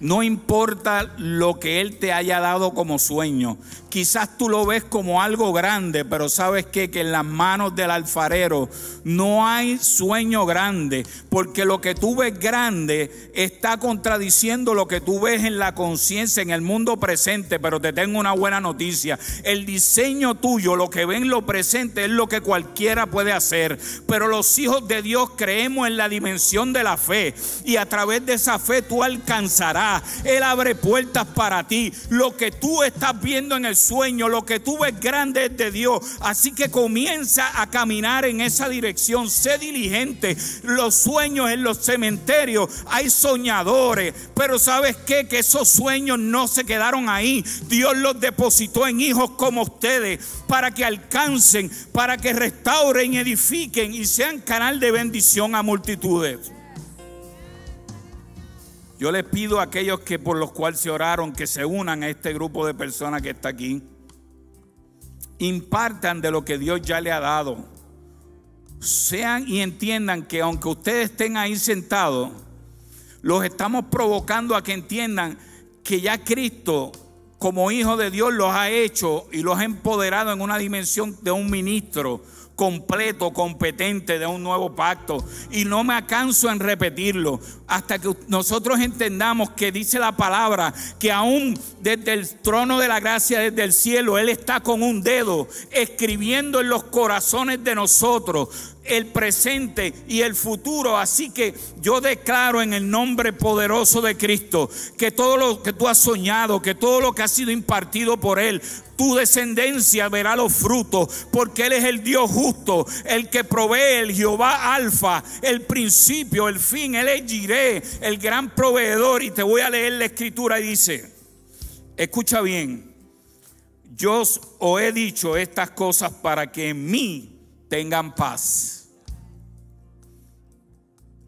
No importa lo que Él te haya dado como sueño. Quizás tú lo ves como algo grande, pero ¿sabes qué? Que en las manos del alfarero no hay sueño grande, porque lo que tú ves grande está contradiciendo lo que tú ves en la conciencia, en el mundo presente. Pero te tengo una buena noticia. El diseño tuyo, lo que ven lo presente, es lo que cualquiera puede hacer. Pero los hijos de Dios creemos en la dimensión de la fe, y a través de esa fe tú alcanzarás. Él abre puertas para ti. Lo que tú estás viendo en el sueño, lo que tú ves grande es de Dios. Así que comienza a caminar en esa dirección. Sé diligente. Los sueños en los cementerios, hay soñadores, pero ¿sabes qué? Que esos sueños no se quedaron ahí. Dios los depositó en hijos como ustedes, para que alcancen, para que restauren, edifiquen y sean canal de bendición a multitudes. Yo les pido a aquellos que por los cuales se oraron que se unan a este grupo de personas que está aquí. Impartan de lo que Dios ya le ha dado. Sean y entiendan que aunque ustedes estén ahí sentados, los estamos provocando a que entiendan que ya Cristo como hijo de Dios los ha hecho y los ha empoderado en una dimensión de un ministro completo, competente de un nuevo pacto. Y no me canso en repetirlo hasta que nosotros entendamos que dice la palabra que aún desde el trono de la gracia, desde el cielo, Él está con un dedo escribiendo en los corazones de nosotros el presente y el futuro. Así que yo declaro en el nombre poderoso de Cristo que todo lo que tú has soñado, que todo lo que ha sido impartido por Él, tu descendencia verá los frutos, porque Él es el Dios justo, el que provee, el Jehová Alfa, el principio, el fin. Él es Jireh, el gran proveedor. Y te voy a leer la escritura y dice, escucha bien, yo os he dicho estas cosas para que en mí tengan paz.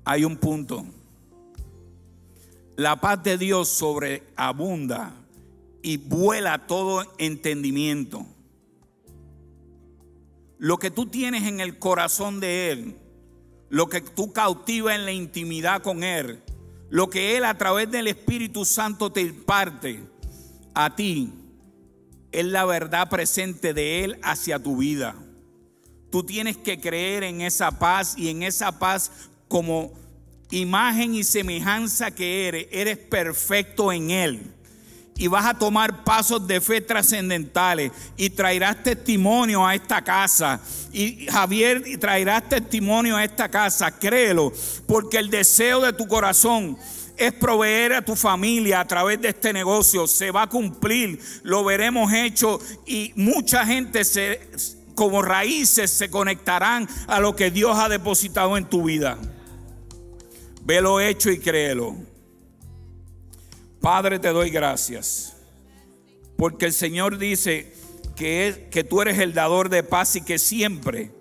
Hay un punto. La paz de Dios sobreabunda y vuela todo entendimiento. Lo que tú tienes en el corazón de Él, lo que tú cautivas en la intimidad con Él, lo que Él a través del Espíritu Santo te imparte a ti, es la verdad presente de Él hacia tu vida. Tú tienes que creer en esa paz, y en esa paz como imagen y semejanza que eres perfecto en Él. Y vas a tomar pasos de fe trascendentales y traerás testimonio a esta casa. Y Javier, traerás testimonio a esta casa, créelo, porque el deseo de tu corazón es proveer a tu familia a través de este negocio. Se va a cumplir, lo veremos hecho, y mucha gente como raíces se conectarán a lo que Dios ha depositado en tu vida. Velo hecho y créelo. Padre, te doy gracias, porque el Señor dice que tú eres el dador de paz, y que siempre,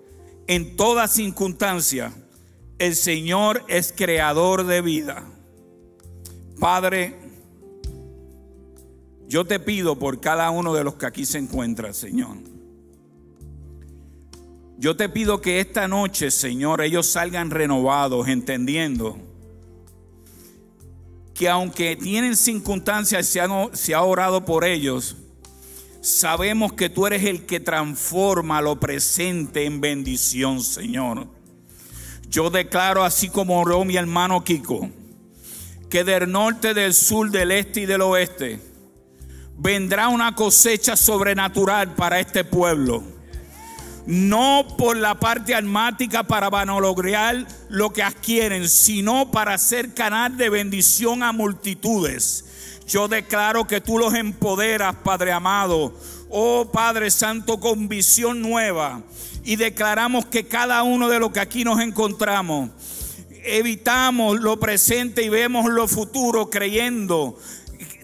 en toda circunstancia, el Señor es creador de vida. Padre, yo te pido por cada uno de los que aquí se encuentran, Señor. Yo te pido que esta noche, Señor, ellos salgan renovados, entendiendo que aunque tienen circunstancias, se ha orado por ellos, sabemos que tú eres el que transforma lo presente en bendición, Señor. Yo declaro, así como oró mi hermano Kiko, que del norte, del sur, del este y del oeste vendrá una cosecha sobrenatural para este pueblo. No por la parte almática para vanaglorear lo que adquieren, sino para ser canal de bendición a multitudes. Yo declaro que tú los empoderas, Padre amado. Oh Padre Santo, con visión nueva. Y declaramos que cada uno de los que aquí nos encontramos, evitamos lo presente y vemos lo futuro, creyendo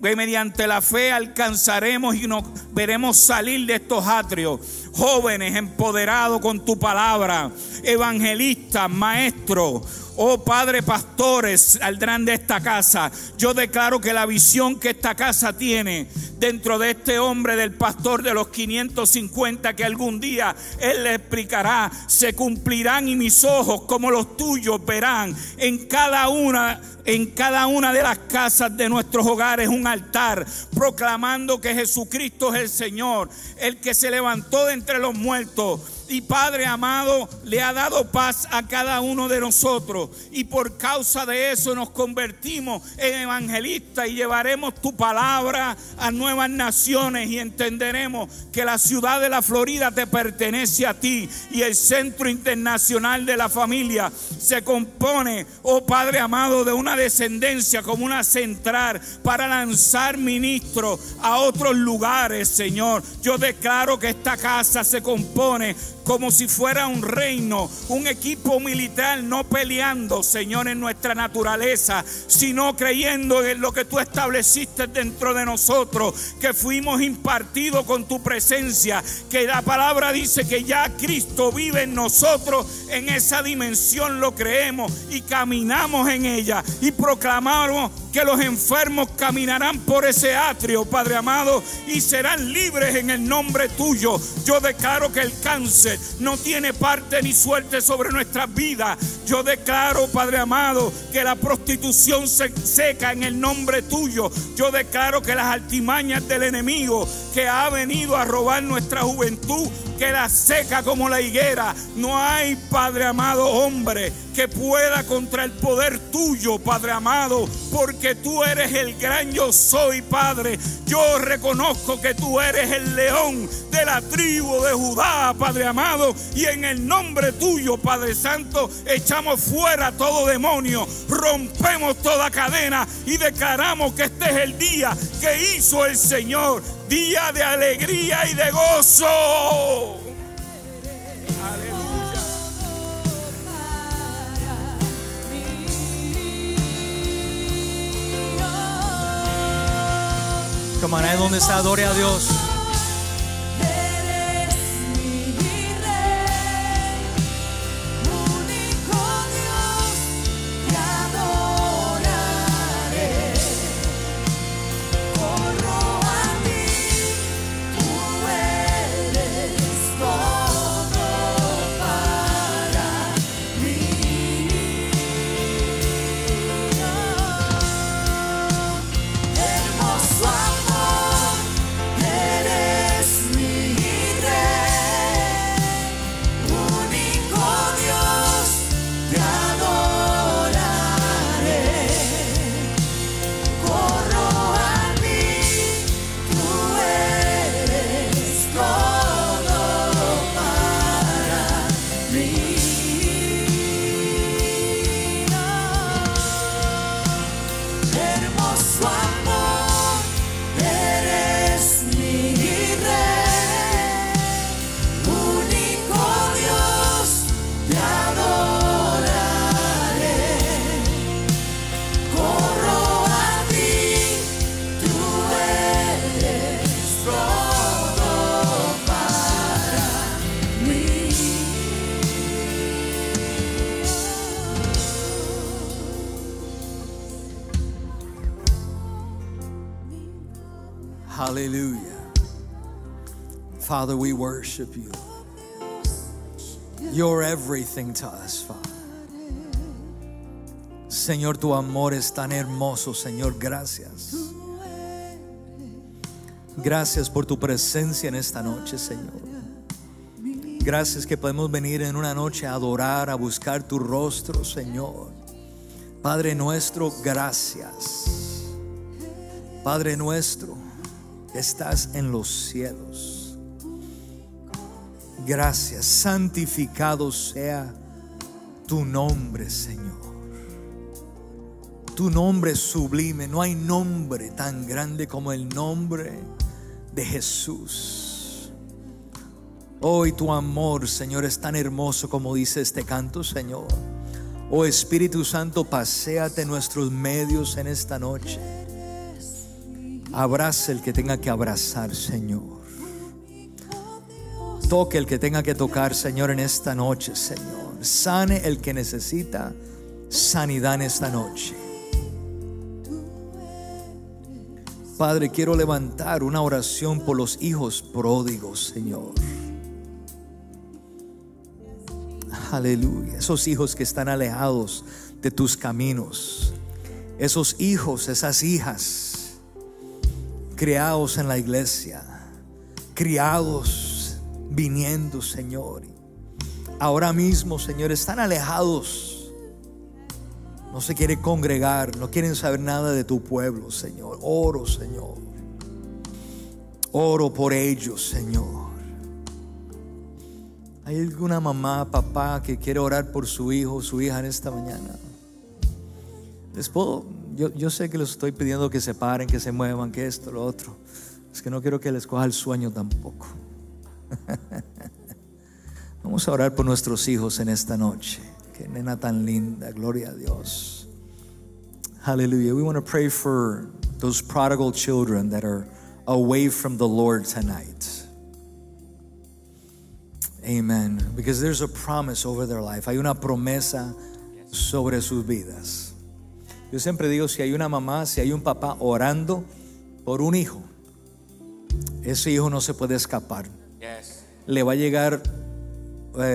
que mediante la fe alcanzaremos y nos veremos salir de estos atrios. Jóvenes empoderados con tu palabra, evangelistas, maestros, oh Padre, pastores saldrán de esta casa. Yo declaro que la visión que esta casa tiene dentro de este hombre, del pastor de los 550, que algún día Él le explicará, se cumplirán, y mis ojos como los tuyos verán en cada una de las casas de nuestros hogares un altar proclamando que Jesucristo es el Señor, el que se levantó de entre los muertos. Y Padre amado, le ha dado paz a cada uno de nosotros, y por causa de eso nos convertimos en evangelistas y llevaremos tu palabra a nuevas naciones, y entenderemos que la ciudad de la Florida te pertenece a ti, y el Centro Internacional de la Familia se compone, oh Padre amado, de una descendencia como una central para lanzar ministros a otros lugares, Señor. Yo declaro que esta casa se compone como si fuera un reino, un equipo militar, no peleando, Señor, en nuestra naturaleza, sino creyendo en lo que tú estableciste dentro de nosotros, que fuimos impartidos con tu presencia, que la palabra dice que ya Cristo vive en nosotros. En esa dimensión lo creemos y caminamos en ella y proclamamos que los enfermos caminarán por ese atrio, Padre amado, y serán libres en el nombre tuyo. Yo declaro que el cáncer no tiene parte ni suerte sobre nuestras vidas. Yo declaro, Padre amado, que la prostitución se seca en el nombre tuyo. Yo declaro que las artimañas del enemigo que ha venido a robar nuestra juventud, que la seca como la higuera. No hay, Padre amado, hombre que pueda contra el poder tuyo, Padre amado, porque tú eres el gran yo soy, Padre. Yo reconozco que tú eres el león de la tribu de Judá, Padre amado, y en el nombre tuyo, Padre Santo, echamos fuera todo demonio, rompemos toda cadena y declaramos que este es el día que hizo el Señor, día de alegría y de gozo. Como ahí donde está, adore a Dios. Eres mi rey, único Dios, te adoraré. Corro a ti, tú eres todo para mí. Hermoso. Hallelujah. Father, we worship you. You're everything to us, Father. Señor, tu amor es tan hermoso, Señor. Gracias. Gracias por tu presencia en esta noche, Señor. Gracias que podemos venir en una noche a adorar, a buscar tu rostro, Señor. Padre nuestro, gracias. Padre nuestro, estás en los cielos. Gracias. Santificado sea tu nombre, Señor. Tu nombre es sublime. No hay nombre tan grande como el nombre de Jesús. Hoy tu amor, Señor, es tan hermoso como dice este canto, Señor. Oh Espíritu Santo, paséate en nuestros medios en esta noche. Abraza el que tenga que abrazar, Señor. Toque el que tenga que tocar, Señor, en esta noche, Señor. Sane el que necesita sanidad en esta noche. Padre, quiero levantar una oración por los hijos pródigos, Señor. Aleluya. Esos hijos que están alejados de tus caminos. Esos hijos, esas hijas criados en la iglesia, criados viniendo, Señor. Ahora mismo, Señor, están alejados. No se quiere congregar, no quieren saber nada de tu pueblo, Señor. Oro, Señor. Oro por ellos, Señor. ¿Hay alguna mamá, papá que quiere orar por su hijo o su hija en esta mañana? ¿Les puedo? Yo sé que les estoy pidiendo que se paren, que se muevan, que esto, lo otro. Es que no quiero que les coja el sueño tampoco. Vamos a orar por nuestros hijos en esta noche. Qué nena tan linda, gloria a Dios. Hallelujah. We want to pray for those prodigal children that are away from the Lord tonight. Amen. Because there's a promise over their life. Hay una promesa sobre sus vidas. Yo siempre digo, si hay una mamá, si hay un papá orando por un hijo, ese hijo no se puede escapar. Le va a llegar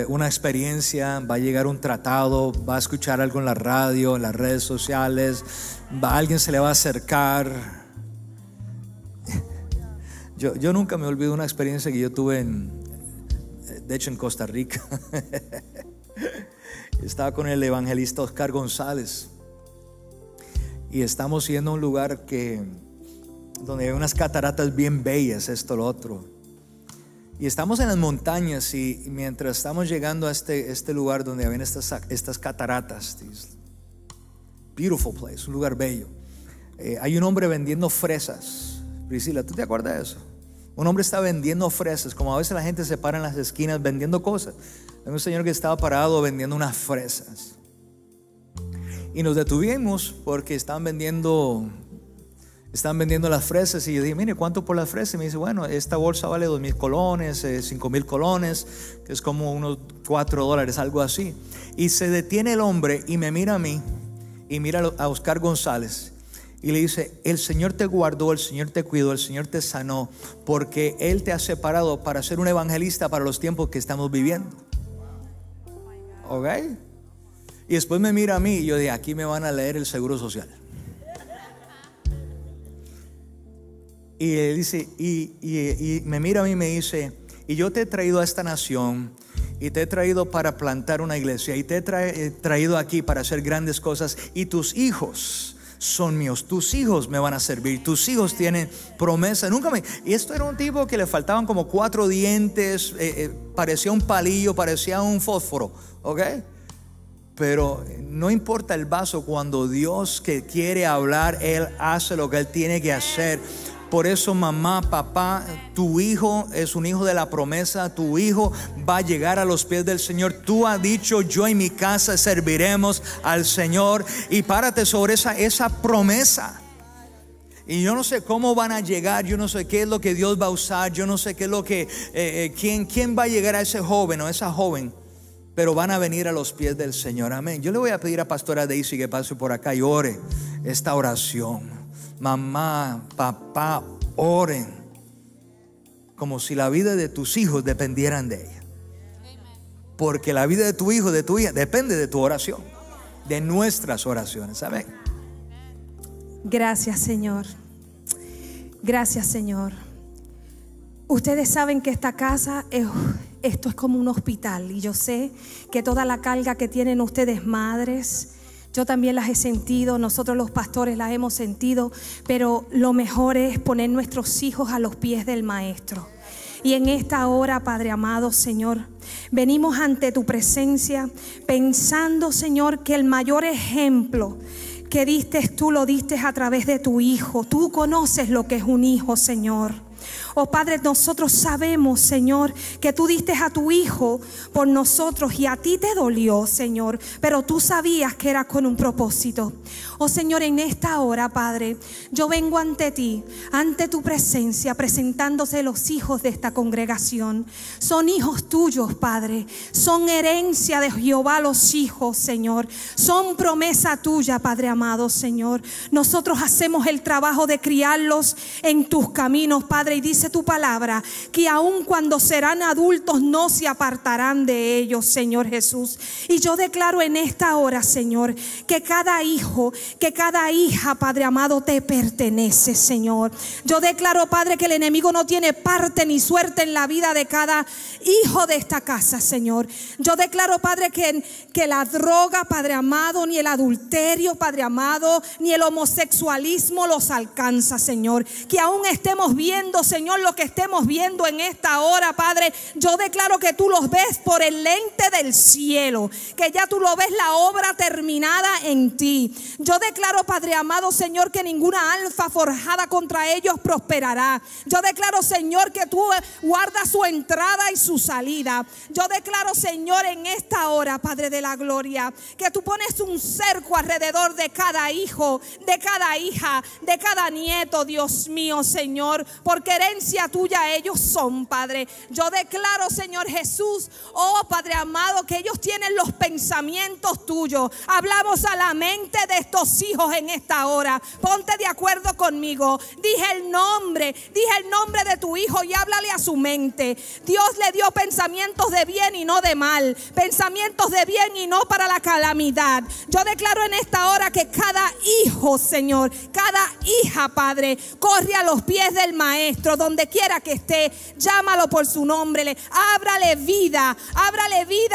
una experiencia, va a llegar un tratado, va a escuchar algo en la radio, en las redes sociales, alguien se le va a acercar. Yo nunca me olvido una experiencia que yo tuve de hecho en Costa Rica. Estaba con el evangelista Oscar González y estamos yendo a un lugar donde hay unas cataratas bien bellas, esto, lo otro. Y estamos en las montañas, y mientras estamos llegando a este lugar donde habían estas cataratas, beautiful place, un lugar bello, hay un hombre vendiendo fresas. Priscila, ¿tú te acuerdas de eso? Un hombre está vendiendo fresas, como a veces la gente se para en las esquinas vendiendo cosas. Hay un señor que estaba parado vendiendo unas fresas, y nos detuvimos porque estaban vendiendo las fresas, y yo dije, mire, ¿cuánto por las fresas? Y me dice, bueno, esta bolsa vale 2,000 colones, 5,000 colones, que es como unos $4, algo así. Y se detiene el hombre y me mira a mí y mira a Oscar González y le dice, el Señor te guardó, el Señor te cuidó, el Señor te sanó, porque Él te ha separado para ser un evangelista para los tiempos que estamos viviendo. ¿Ok? Y después me mira a mí y yo dije, aquí me van a leer el Seguro Social. Y él dice, y me mira a mí y me dice, y yo te he traído a esta nación, y te he traído para plantar una iglesia, y te he traído aquí para hacer grandes cosas, y tus hijos son míos, tus hijos me van a servir, tus hijos tienen promesa. Y esto era un tipo que le faltaban como 4 dientes, parecía un palillo, parecía un fósforo, ¿ok? Pero no importa el vaso, cuando Dios que quiere hablar, Él hace lo que Él tiene que hacer. Por eso, mamá, papá, tu hijo es un hijo de la promesa. Tu hijo va a llegar a los pies del Señor. Tú has dicho, yo y mi casa serviremos al Señor. Y párate sobre esa promesa. Y yo no sé cómo van a llegar, yo no sé qué es lo que Dios va a usar, yo no sé qué es lo que quién va a llegar a ese joven o esa joven, pero van a venir a los pies del Señor. Amén. Yo le voy a pedir a Pastora Daisy que pase por acá y ore esta oración. Mamá, papá, oren como si la vida de tus hijos dependieran de ella, porque la vida de tu hijo, de tu hija, depende de tu oración, de nuestras oraciones. Amén. Gracias, Señor. Gracias, Señor. Ustedes saben que esta casa es... esto es como un hospital, y yo sé que toda la carga que tienen ustedes, madres, yo también las he sentido, nosotros los pastores las hemos sentido, pero lo mejor es poner nuestros hijos a los pies del Maestro. Y en esta hora, Padre amado, Señor, venimos ante tu presencia pensando, Señor, que el mayor ejemplo que diste tú lo diste a través de tu Hijo. Tú conoces lo que es un hijo, Señor. Oh Padre, nosotros sabemos, Señor, que tú diste a tu Hijo por nosotros, y a ti te dolió, Señor, pero tú sabías que era con un propósito. Oh Señor, en esta hora, Padre, yo vengo ante ti, ante tu presencia, presentándose los hijos de esta congregación. Son hijos tuyos, Padre, son herencia de Jehová los hijos, Señor, son promesa tuya, Padre amado, Señor. Nosotros hacemos el trabajo de criarlos en tus caminos, Padre, y dice tu palabra que aun cuando serán adultos no se apartarán de ellos, Señor Jesús. Y yo declaro en esta hora, Señor, que cada hijo, que cada hija, Padre amado, te pertenece, Señor. Yo declaro, Padre, que el enemigo no tiene parte ni suerte en la vida de cada hijo de esta casa, Señor. Yo declaro, Padre, que la droga, Padre amado, ni el adulterio, Padre amado, ni el homosexualismo los alcanza, Señor. Que aún estemos viendo, Señor, lo que estemos viendo en esta hora, Padre, yo declaro que tú los ves por el lente del cielo, que ya tú lo ves la obra terminada en ti. Yo declaro, Padre amado, Señor, que ninguna alfa forjada contra ellos prosperará. Yo declaro, Señor, que tú guardas su entrada y su salida. Yo declaro, Señor, en esta hora, Padre de la gloria, que tú pones un cerco alrededor de cada hijo, de cada hija, de cada nieto, Dios mío, Señor, porque herencia tuya ellos son, Padre. Yo declaro, Señor Jesús, oh Padre amado, que ellos tienen los pensamientos tuyos. Hablamos a la mente de estos hijos en esta hora. Ponte de acuerdo conmigo. Dije el nombre de tu hijo y háblale a su mente. Dios le dio pensamientos de bien y no de mal, pensamientos de bien y no para la calamidad. Yo declaro en esta hora que cada hijo, Señor, cada hija, Padre, corre a los pies del maestro, donde quiera que esté. Llámalo por su nombre, ábrale vida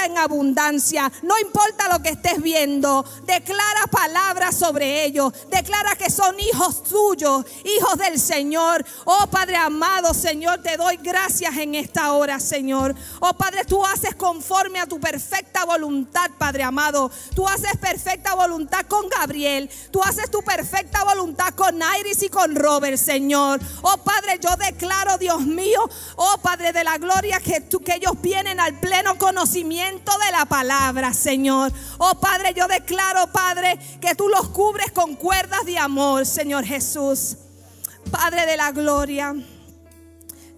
en abundancia. No importa lo que estés viendo, declara palabras sobre ellos, declara que son hijos tuyos, hijos del Señor. Oh Padre amado, Señor, te doy gracias en esta hora, Señor. Oh Padre, tú haces conforme a tu perfecta voluntad, Padre amado. Tú haces perfecta voluntad con Gabriel, tú haces tu perfecta voluntad con Iris y con Robert, Señor. Oh Padre, yo declaro, Dios mío, oh Padre de la gloria, que ellos vienen al pleno conocimiento de la palabra, Señor. Oh Padre, yo declaro, Padre, que tú los cubres con cuerdas de amor, Señor Jesús. Padre de la gloria,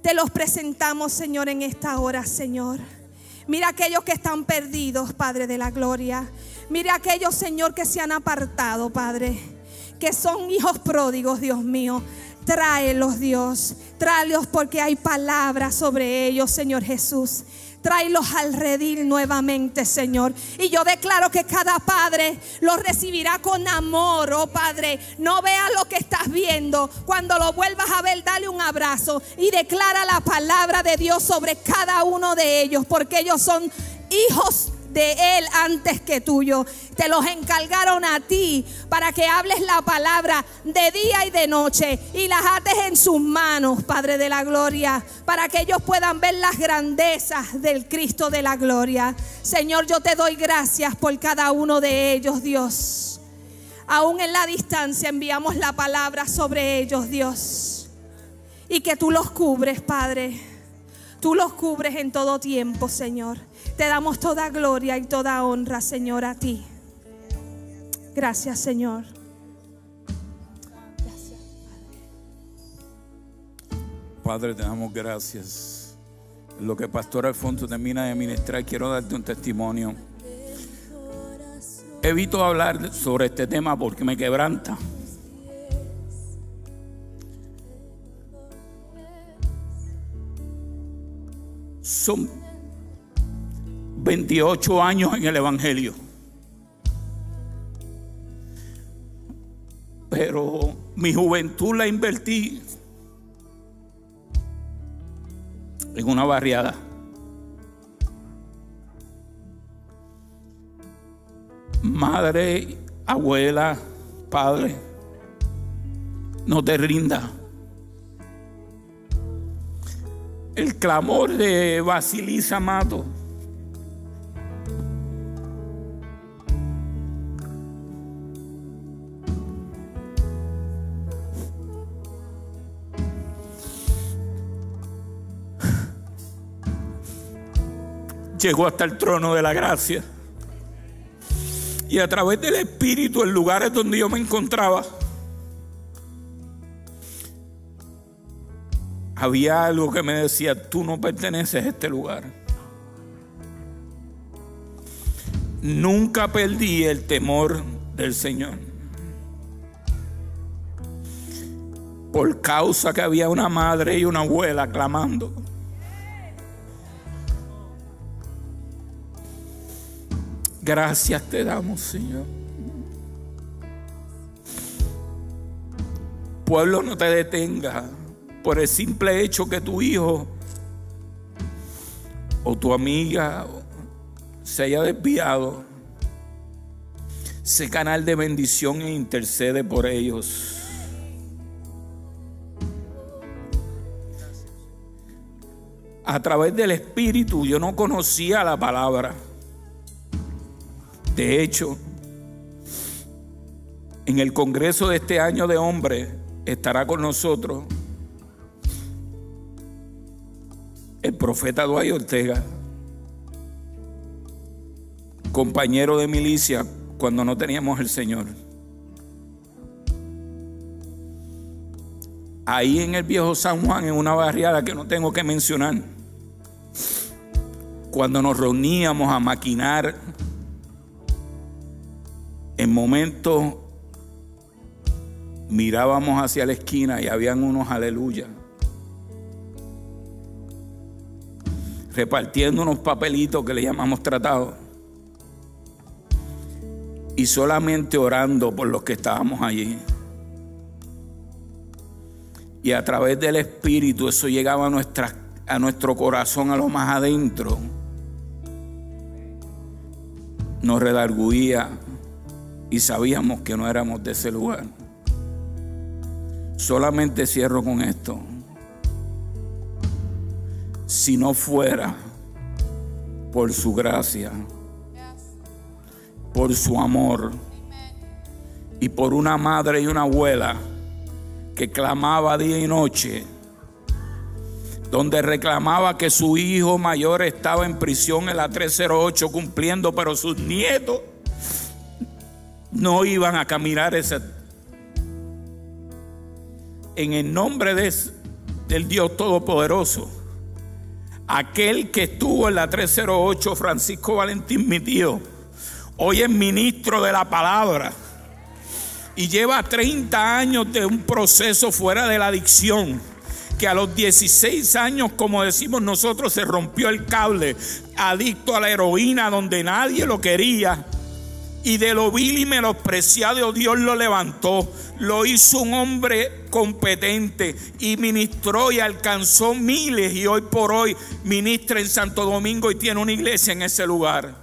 te los presentamos, Señor, en esta hora, Señor. Mira aquellos que están perdidos, Padre de la gloria. Mira aquellos, Señor, que se han apartado, Padre, que son hijos pródigos, Dios mío. Tráelos, Dios, tráelos, porque hay palabras sobre ellos, Señor Jesús. Tráelos al redil nuevamente, Señor. Y yo declaro que cada padre los recibirá con amor. Oh Padre, no veas lo que estás viendo. Cuando lo vuelvas a ver, dale un abrazo y declara la palabra de Dios sobre cada uno de ellos, porque ellos son hijos de Él antes que tuyo. Te los encargaron a ti para que hables la palabra de día y de noche y las ates en sus manos, Padre de la gloria, para que ellos puedan ver las grandezas del Cristo de la gloria. Señor, yo te doy gracias por cada uno de ellos, Dios. Aún en la distancia enviamos la palabra sobre ellos, Dios, y que tú los cubres, Padre. Tú los cubres en todo tiempo, Señor. Te damos toda gloria y toda honra, Señor, a ti. Gracias, Señor. Gracias, Padre. Padre, te damos gracias. En lo que Pastor Alfonso termina de ministrar, quiero darte un testimonio. Evito hablar sobre este tema porque me quebranta. Son 28 años en el Evangelio, pero mi juventud la invertí en una barriada. Madre, abuela, padre, no te rindas. El clamor de Basilisa Mato llegó hasta el trono de la gracia, y a través del Espíritu, en lugares donde yo me encontraba, había algo que me decía: tú no perteneces a este lugar. Nunca perdí el temor del Señor, por causa que había una madre y una abuela clamando. Gracias te damos, Señor. Pueblo, no te detengas por el simple hecho que tu hijo o tu amiga se haya desviado. Sé canal de bendición e intercede por ellos. A través del Espíritu, yo no conocía la palabra. De hecho, en el congreso de este año de hombres estará con nosotros el profeta Duay Ortega, compañero de milicia cuando no teníamos el Señor. ahí en el viejo San Juan, en una barriada que no tengo que mencionar, cuando nos reuníamos a maquinar en momentos, mirábamos hacia la esquina y habían unos aleluya repartiendo unos papelitos que le llamamos tratados, y solamente orando por los que estábamos allí. Y a través del Espíritu eso llegaba a nuestro corazón, a lo más adentro. Nos redarguía y sabíamos que no éramos de ese lugar. Solamente cierro con esto. Si no fuera por su gracia, por su amor y por una madre y una abuela que clamaba día y noche, donde reclamaba que su hijo mayor estaba en prisión en la 308 cumpliendo, pero sus nietos no iban a caminar ese. En el nombre del Dios Todopoderoso, aquel que estuvo en la 308, Francisco Valentín, mi tío, hoy es ministro de la palabra y lleva 30 años de un proceso fuera de la adicción, que a los 16 años, como decimos nosotros, se rompió el cable, adicto a la heroína donde nadie lo quería, y de lo vil y menospreciado Dios lo levantó, lo hizo un hombre competente y ministró y alcanzó miles, y hoy por hoy ministra en Santo Domingo y tiene una iglesia en ese lugar.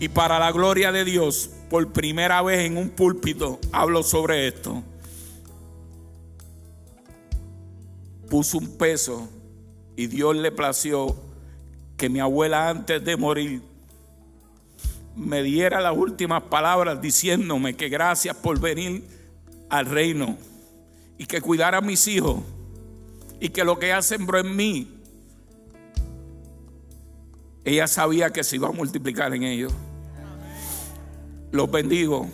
Y para la gloria de Dios, por primera vez en un púlpito hablo sobre esto. Puso un peso y Dios le plació que mi abuela, antes de morir, me diera las últimas palabras diciéndome que gracias por venir al reino y que cuidara a mis hijos y que lo que ella sembró en mí, ella sabía que se iba a multiplicar en ellos. Los bendigo.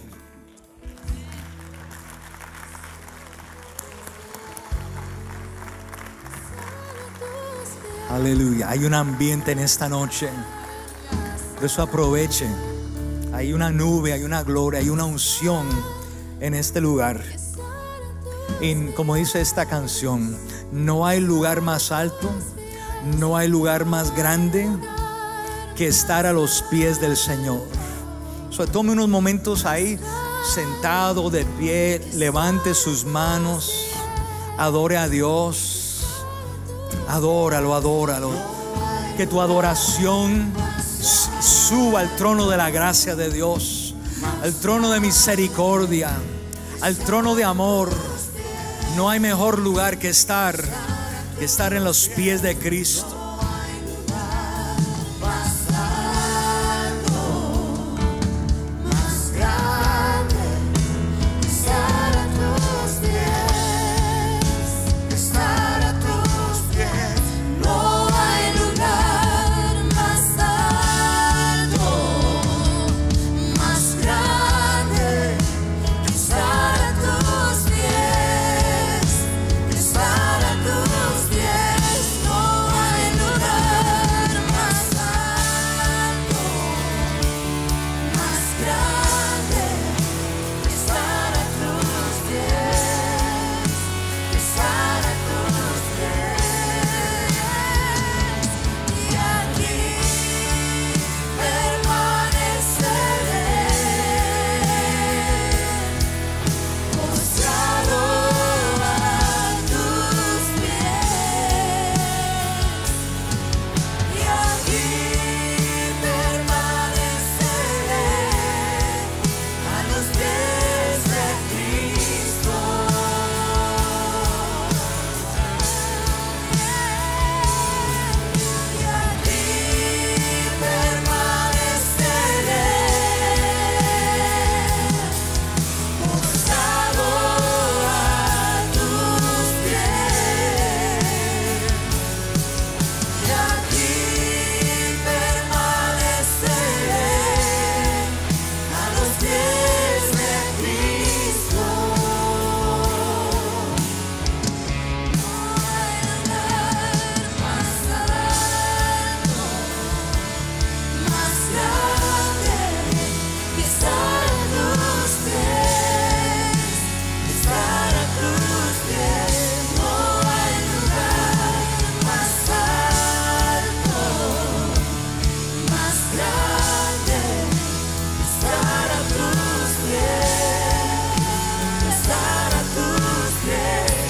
Aleluya. Hay un ambiente en esta noche. Por eso aprovechen. Hay una nube, hay una gloria, hay una unción en este lugar. Y como dice esta canción, no hay lugar más alto, no hay lugar más grande que estar a los pies del Señor. Tome unos momentos ahí, sentado, de pie, levante sus manos, adore a Dios, adóralo, adóralo. Que tu adoración suba al trono de la gracia de Dios, al trono de misericordia, al trono de amor. No hay mejor lugar que estar en los pies de Cristo.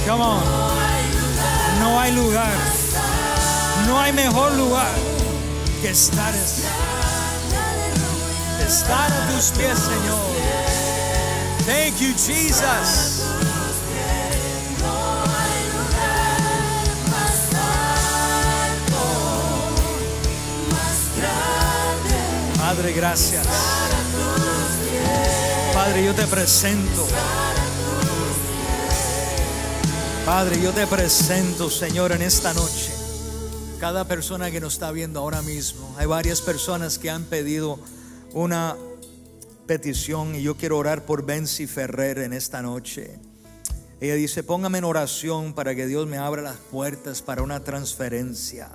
Come on. No hay lugar. No hay mejor lugar que estar a tus pies, Señor. Thank you, Jesus. Padre, gracias. Padre, yo te presento. Padre, yo te presento, Señor, en esta noche. Cada persona que nos está viendo ahora mismo. Hay varias personas que han pedido una petición y yo quiero orar por Bensi Ferrer en esta noche. Ella dice: póngame en oración para que Dios me abra las puertas para una transferencia.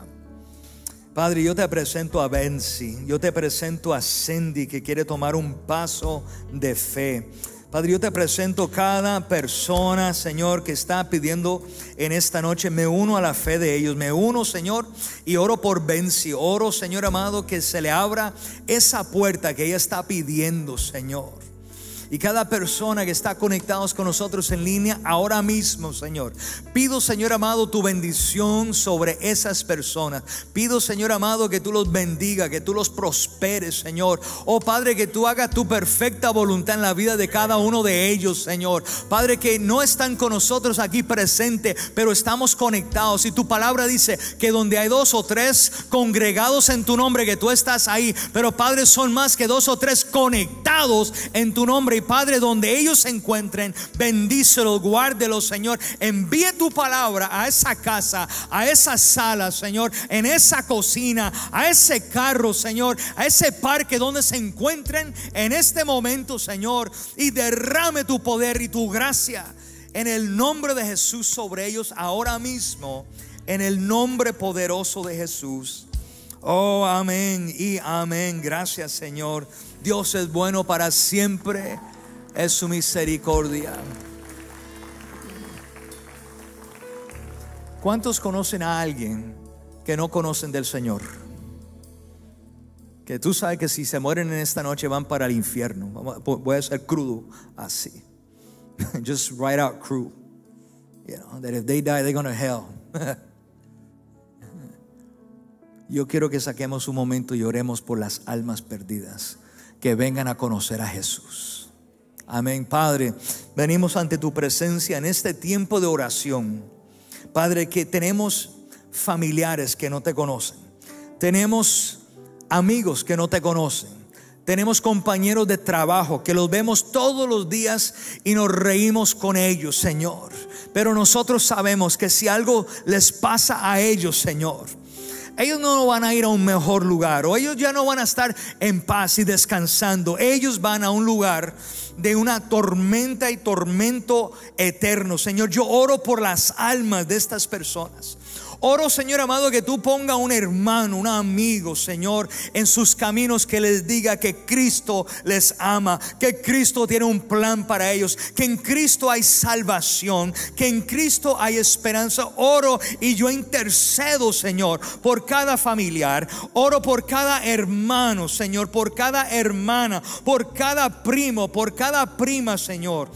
Padre, yo te presento a Bensi, yo te presento a Cindy, que quiere tomar un paso de fe. Padre, yo te presento cada persona, Señor, que está pidiendo en esta noche. Me uno a la fe de ellos, me uno, Señor, y oro por Bensi. Oro, Señor amado, que se le abra esa puerta que ella está pidiendo, Señor. Y cada persona que está conectados con nosotros en línea ahora mismo, Señor, pido, Señor amado, tu bendición sobre esas personas. Pido, Señor amado, que tú los bendiga, que tú los prosperes, Señor. Oh Padre, que tú hagas tu perfecta voluntad en la vida de cada uno de ellos, Señor. Padre, que no están con nosotros aquí presente, pero estamos conectados. Y tu palabra dice que donde hay dos o tres congregados en tu nombre, que tú estás ahí. Pero Padre, son más que dos o tres conectados en tu nombre. Padre, donde ellos se encuentren, bendícelos, guárdelos, Señor. Envíe tu palabra a esa casa, a esa sala, Señor, en esa cocina, a ese carro, Señor, a ese parque donde se encuentren en este momento, Señor, y derrame tu poder y tu gracia en el nombre de Jesús sobre ellos ahora mismo, en el nombre poderoso de Jesús. Oh, amén y amén. Gracias, Señor. Dios es bueno, para siempre es su misericordia. ¿Cuántos conocen a alguien que no conocen del Señor? Que tú sabes que si se mueren en esta noche van para el infierno. Voy a ser crudo así. Just right out cruel. You know, that if they die, they're going to hell. Yo quiero que saquemos un momento y oremos por las almas perdidas, que vengan a conocer a Jesús. Amén. Padre, venimos ante tu presencia en este tiempo de oración. Padre, que tenemos familiares que no te conocen, tenemos amigos que no te conocen, tenemos compañeros de trabajo que los vemos todos los días y nos reímos con ellos, Señor. Pero nosotros sabemos que si algo les pasa a ellos, Señor, ellos no van a ir a un mejor lugar, o ellos ya no van a estar en paz y descansando. Ellos van a un lugar de una tormenta y tormento eterno. Señor, yo oro por las almas de estas personas. Oro, Señor amado, que tú ponga un hermano, un amigo, Señor, en sus caminos, que les diga que Cristo les ama, que Cristo tiene un plan para ellos, que en Cristo hay salvación, que en Cristo hay esperanza. Oro y yo intercedo, Señor, por cada familiar. Oro por cada hermano, Señor, por cada hermana, por cada primo, por cada prima, Señor.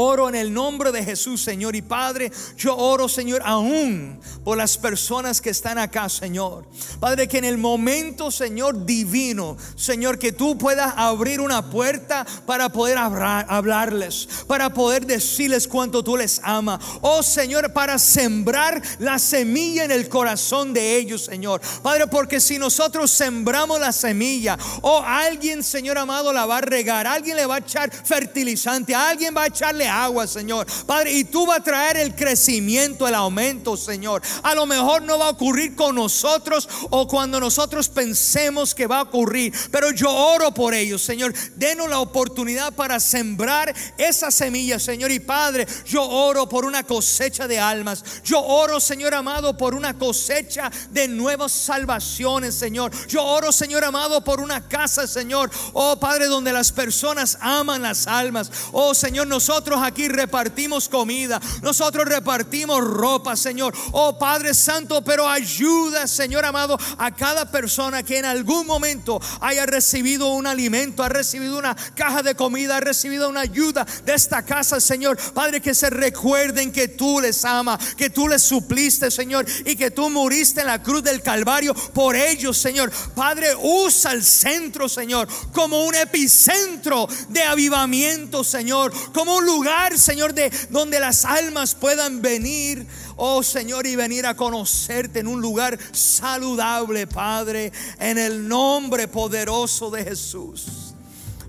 Oro en el nombre de Jesús, Señor. Y Padre, yo oro, Señor, aún por las personas que están acá, Señor. Padre, que en el momento, Señor divino, Señor, que tú puedas abrir una puerta para poder hablarles, para poder decirles cuánto tú les amas. Oh, Señor, para sembrar la semilla en el corazón de ellos, Señor. Padre, porque si nosotros sembramos la semilla, oh, alguien, Señor amado, la va a regar. Alguien le va a echar fertilizante, alguien va a echarle agua, Señor. Padre, y tú vas a traer el crecimiento, el aumento, Señor. A lo mejor no va a ocurrir con nosotros o cuando nosotros pensemos que va a ocurrir, pero yo oro por ellos, Señor. Denos la oportunidad para sembrar esa semilla, Señor. Y Padre, yo oro por una cosecha de almas. Yo oro, Señor amado, por una cosecha de nuevas salvaciones, Señor. Yo oro, Señor amado, por una casa, Señor. Oh Padre, donde las personas aman las almas. Oh Señor, nosotros nosotros aquí repartimos comida, nosotros repartimos ropa, Señor. Oh Padre Santo, pero ayuda, Señor amado, a cada persona que en algún momento haya recibido un alimento, ha recibido una caja de comida, ha recibido una ayuda de esta casa, Señor. Padre, que se recuerden que tú les amas, que tú les supliste, Señor, y que tú muriste en la cruz del Calvario por ellos, Señor. Padre, usa el centro, Señor, como un epicentro de avivamiento, Señor, como un lugar, Señor, de donde las almas puedan venir, oh Señor, y venir a conocerte en un lugar saludable, Padre, en el nombre poderoso de Jesús.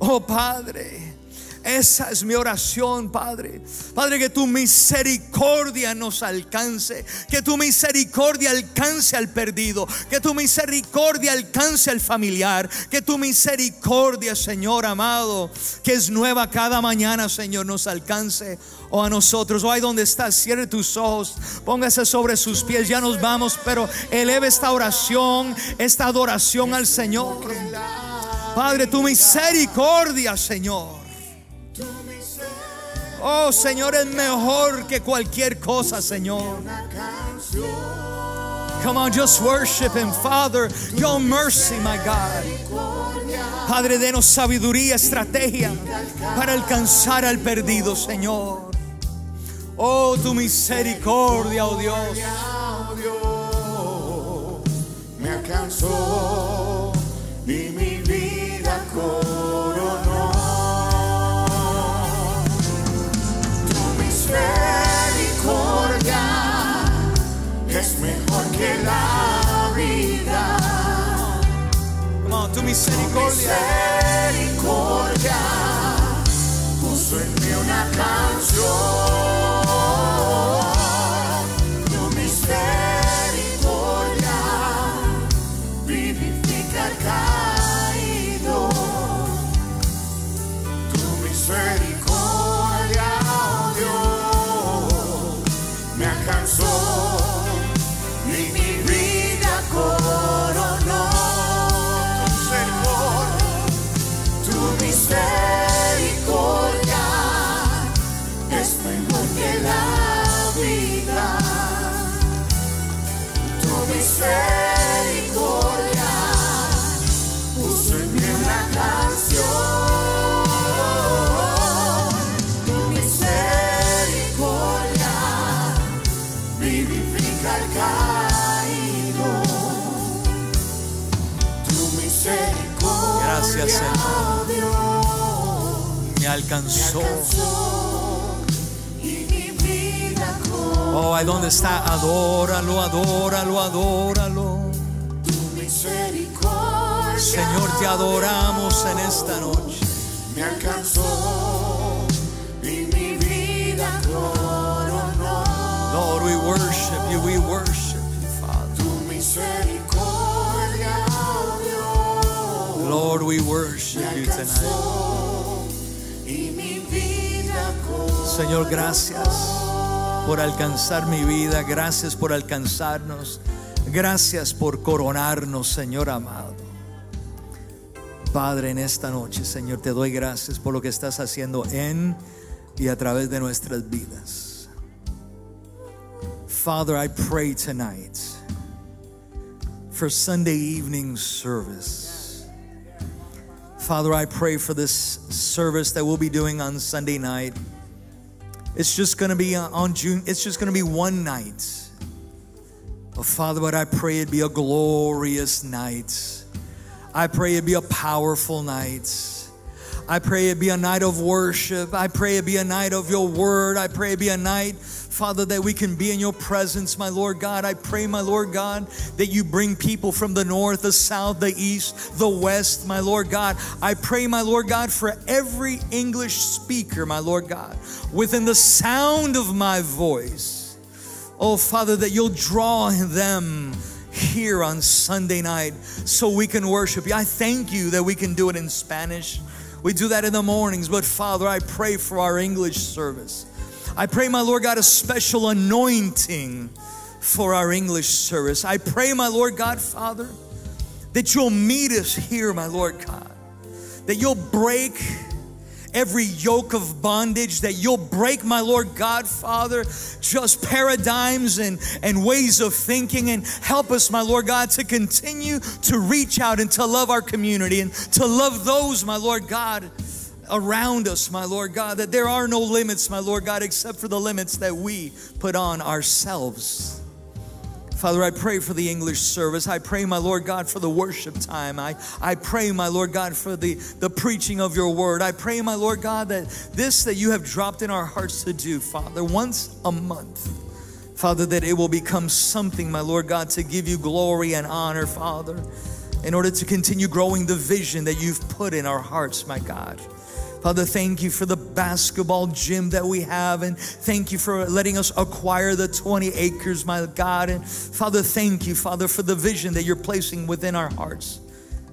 Oh Padre, esa es mi oración, Padre. Padre, que tu misericordia nos alcance, que tu misericordia alcance al perdido, que tu misericordia alcance al familiar, que tu misericordia, Señor amado, que es nueva cada mañana, Señor, nos alcance o a nosotros. O ahí donde estás, cierre tus ojos, póngase sobre sus pies, ya nos vamos, pero eleve esta oración, esta adoración al Señor. Padre, tu misericordia, Señor. Oh Señor, es mejor que cualquier cosa, Señor. Come on, just worship Him, Father. Your mercy, my God. Padre, denos sabiduría, estrategia para alcanzar al perdido, Señor. Oh, tu misericordia, oh Dios, me alcanzó y mi vida coronó. Misericordia es mejor que la vida. No, tu misericordia, puso en mí una canción. Tu misericordia vivifica al caído. Tu misericordia y mi vida coronó. Señor, tu misericordia es mejor que la vida. Tu misericordia puso en mí una canción. Gracias, Señor. Me alcanzó. Oh, ahí donde está, adóralo, adóralo, adóralo. Señor, te adoramos en esta noche. Me alcanzó y mi vida coronó. Lord, we worship you, Father. Tu misericordia, oh Dios. Lord, we worship you tonight. Señor, gracias por alcanzar mi vida. Gracias por alcanzarnos. Gracias por coronarnos, Señor amado. Padre, en esta noche, Señor, te doy gracias por lo que estás haciendo en y a través de nuestras vidas. Father, I pray tonight for Sunday evening service. Father, I pray for this service that we'll be doing on Sunday night. It's just going to be on June. It's just going to be one night. Oh, Father, but I pray it be a glorious night. I pray it be a powerful night. I pray it be a night of worship. I pray it be a night of your word. I pray it be a night, Father, that we can be in your presence, my Lord God. I pray, my Lord God, that you bring people from the north, the south, the east, the west, my Lord God. I pray, my Lord God, for every English speaker, my Lord God, within the sound of my voice. Oh, Father, that you'll draw them here on Sunday night so we can worship you. I thank you that we can do it in Spanish. We do that in the mornings, but Father, I pray for our English service. I pray, my Lord God, a special anointing for our English service. I pray, my Lord God, Father, that you'll meet us here, my Lord God. That you'll break every yoke of bondage, that you'll break, my Lord God, Father, just paradigms and ways of thinking, and help us, my Lord God, to continue to reach out and to love our community and to love those, my Lord God, around us, my Lord God, that there are no limits, my Lord God, except for the limits that we put on ourselves. Father, I pray for the English service. I pray, my Lord God, for the worship time. I pray, my Lord God, for the preaching of your word. I pray, my Lord God, that this that you have dropped in our hearts to do, Father, once a month, Father, that it will become something, my Lord God, to give you glory and honor, Father, in order to continue growing the vision that you've put in our hearts, my God. Father, thank you for the basketball gym that we have, and thank you for letting us acquire the 20 acres, my God. And Father, thank you, Father, for the vision that you're placing within our hearts.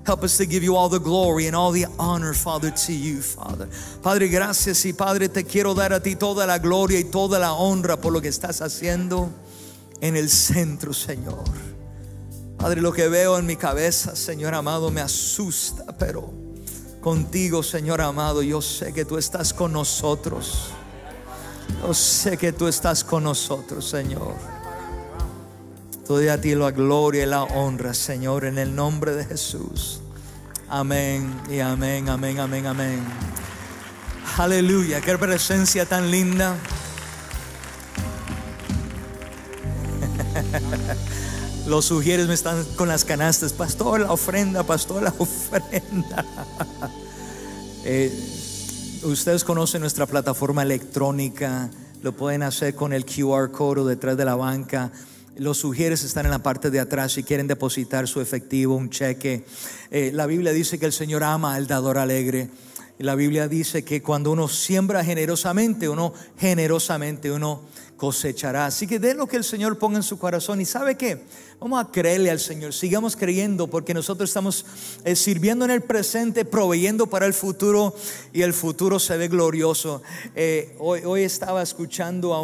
Help us to give you all the glory and all the honor, Father, to you, Father. Padre, gracias y Padre, te quiero dar a ti toda la gloria y toda la honra por lo que estás haciendo en el centro, Señor. Padre, lo que veo en mi cabeza, Señor amado, me asusta, pero contigo, Señor amado, yo sé que tú estás con nosotros. Yo sé que tú estás con nosotros, Señor. Doy a ti la gloria y la honra, Señor, en el nombre de Jesús. Amén y amén, amén, amén, amén. Aleluya, qué presencia tan linda. Los sugieres me están con las canastas. Pastor, la ofrenda, pastor, la ofrenda. Ustedes conocen nuestra plataforma electrónica. Lo pueden hacer con el QR code detrás de la banca. Los sugieres están en la parte de atrás si quieren depositar su efectivo, un cheque. La Biblia dice que el Señor ama al dador alegre. La Biblia dice que cuando uno siembra generosamente uno cosechará. Así que den lo que el Señor ponga en su corazón. ¿Y sabe qué? Vamos a creerle al Señor. Sigamos creyendo, porque nosotros estamos sirviendo en el presente, proveyendo para el futuro, y el futuro se ve glorioso. Hoy estaba escuchando a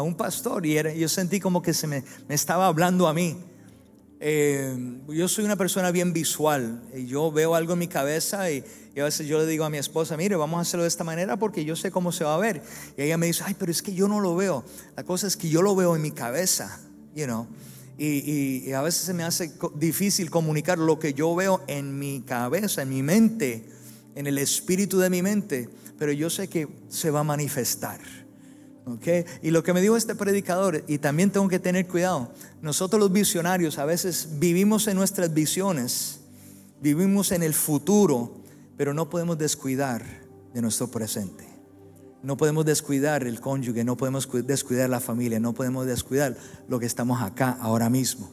un pastor, y yo sentí como que me estaba hablando a mí. Yo soy una persona bien visual. Yo veo algo en mi cabeza y a veces yo le digo a mi esposa, mire, vamos a hacerlo de esta manera porque yo sé cómo se va a ver. Y ella me dice, ay, pero es que yo no lo veo. La cosa es que yo lo veo en mi cabeza, you know. Y a veces se me hace difícil comunicar lo que yo veo en mi cabeza, en mi mente, en el espíritu de mi mente. Pero yo sé que se va a manifestar. Okay. Y lo que me dijo este predicador, y también tengo que tener cuidado, nosotros los visionarios a veces vivimos en nuestras visiones, vivimos en el futuro, pero no podemos descuidar de nuestro presente. No podemos descuidar el cónyuge, no podemos descuidar la familia, no podemos descuidar lo que estamos acá ahora mismo.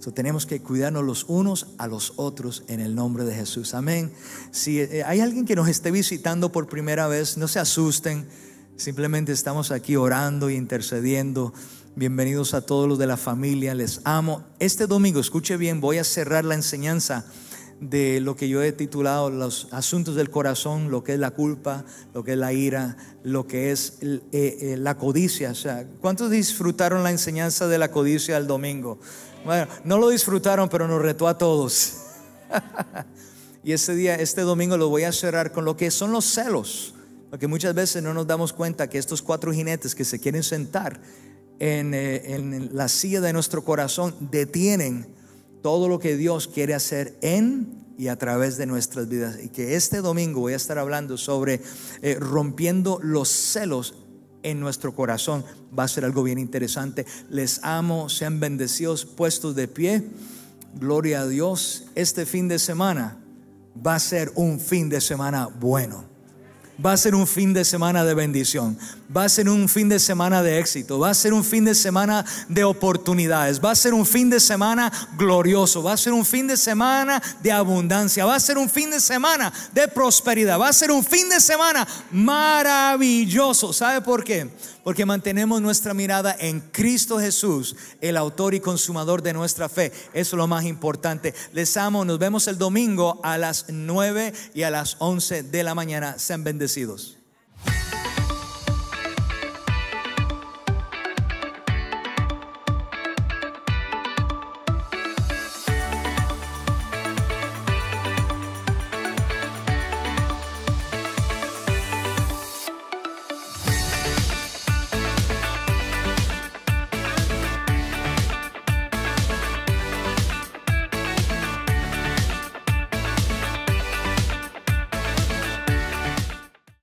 So, tenemos que cuidarnos los unos a los otros en el nombre de Jesús. Amén. Si hay alguien que nos esté visitando por primera vez, no se asusten. Simplemente estamos aquí orando e intercediendo. Bienvenidos a todos los de la familia, les amo. Este domingo, escuche bien, voy a cerrar la enseñanza de lo que yo he titulado los asuntos del corazón, lo que es la culpa, lo que es la ira, lo que es la codicia. O sea, ¿cuántos disfrutaron la enseñanza de la codicia el domingo? Bueno, no lo disfrutaron, pero nos retó a todos. Y este domingo lo voy a cerrar con lo que son los celos. Porque muchas veces no nos damos cuenta que estos 4 jinetes que se quieren sentar en la silla de nuestro corazón detienen todo lo que Dios quiere hacer en y a través de nuestras vidas. Y que este domingo voy a estar hablando sobre rompiendo los celos en nuestro corazón. Va a ser algo bien interesante. Les amo, sean bendecidos, puestos de pie. Gloria a Dios. Este fin de semana va a ser un fin de semana bueno. Va a ser un fin de semana de bendición. Va a ser un fin de semana de éxito. Va a ser un fin de semana de oportunidades. Va a ser un fin de semana glorioso. Va a ser un fin de semana de abundancia. Va a ser un fin de semana de prosperidad. Va a ser un fin de semana maravilloso. ¿Sabe por qué? Porque mantenemos nuestra mirada en Cristo Jesús, el autor y consumador de nuestra fe. Eso es lo más importante. Les amo, nos vemos el domingo a las 9 y a las 11 de la mañana. Sean bendecidos.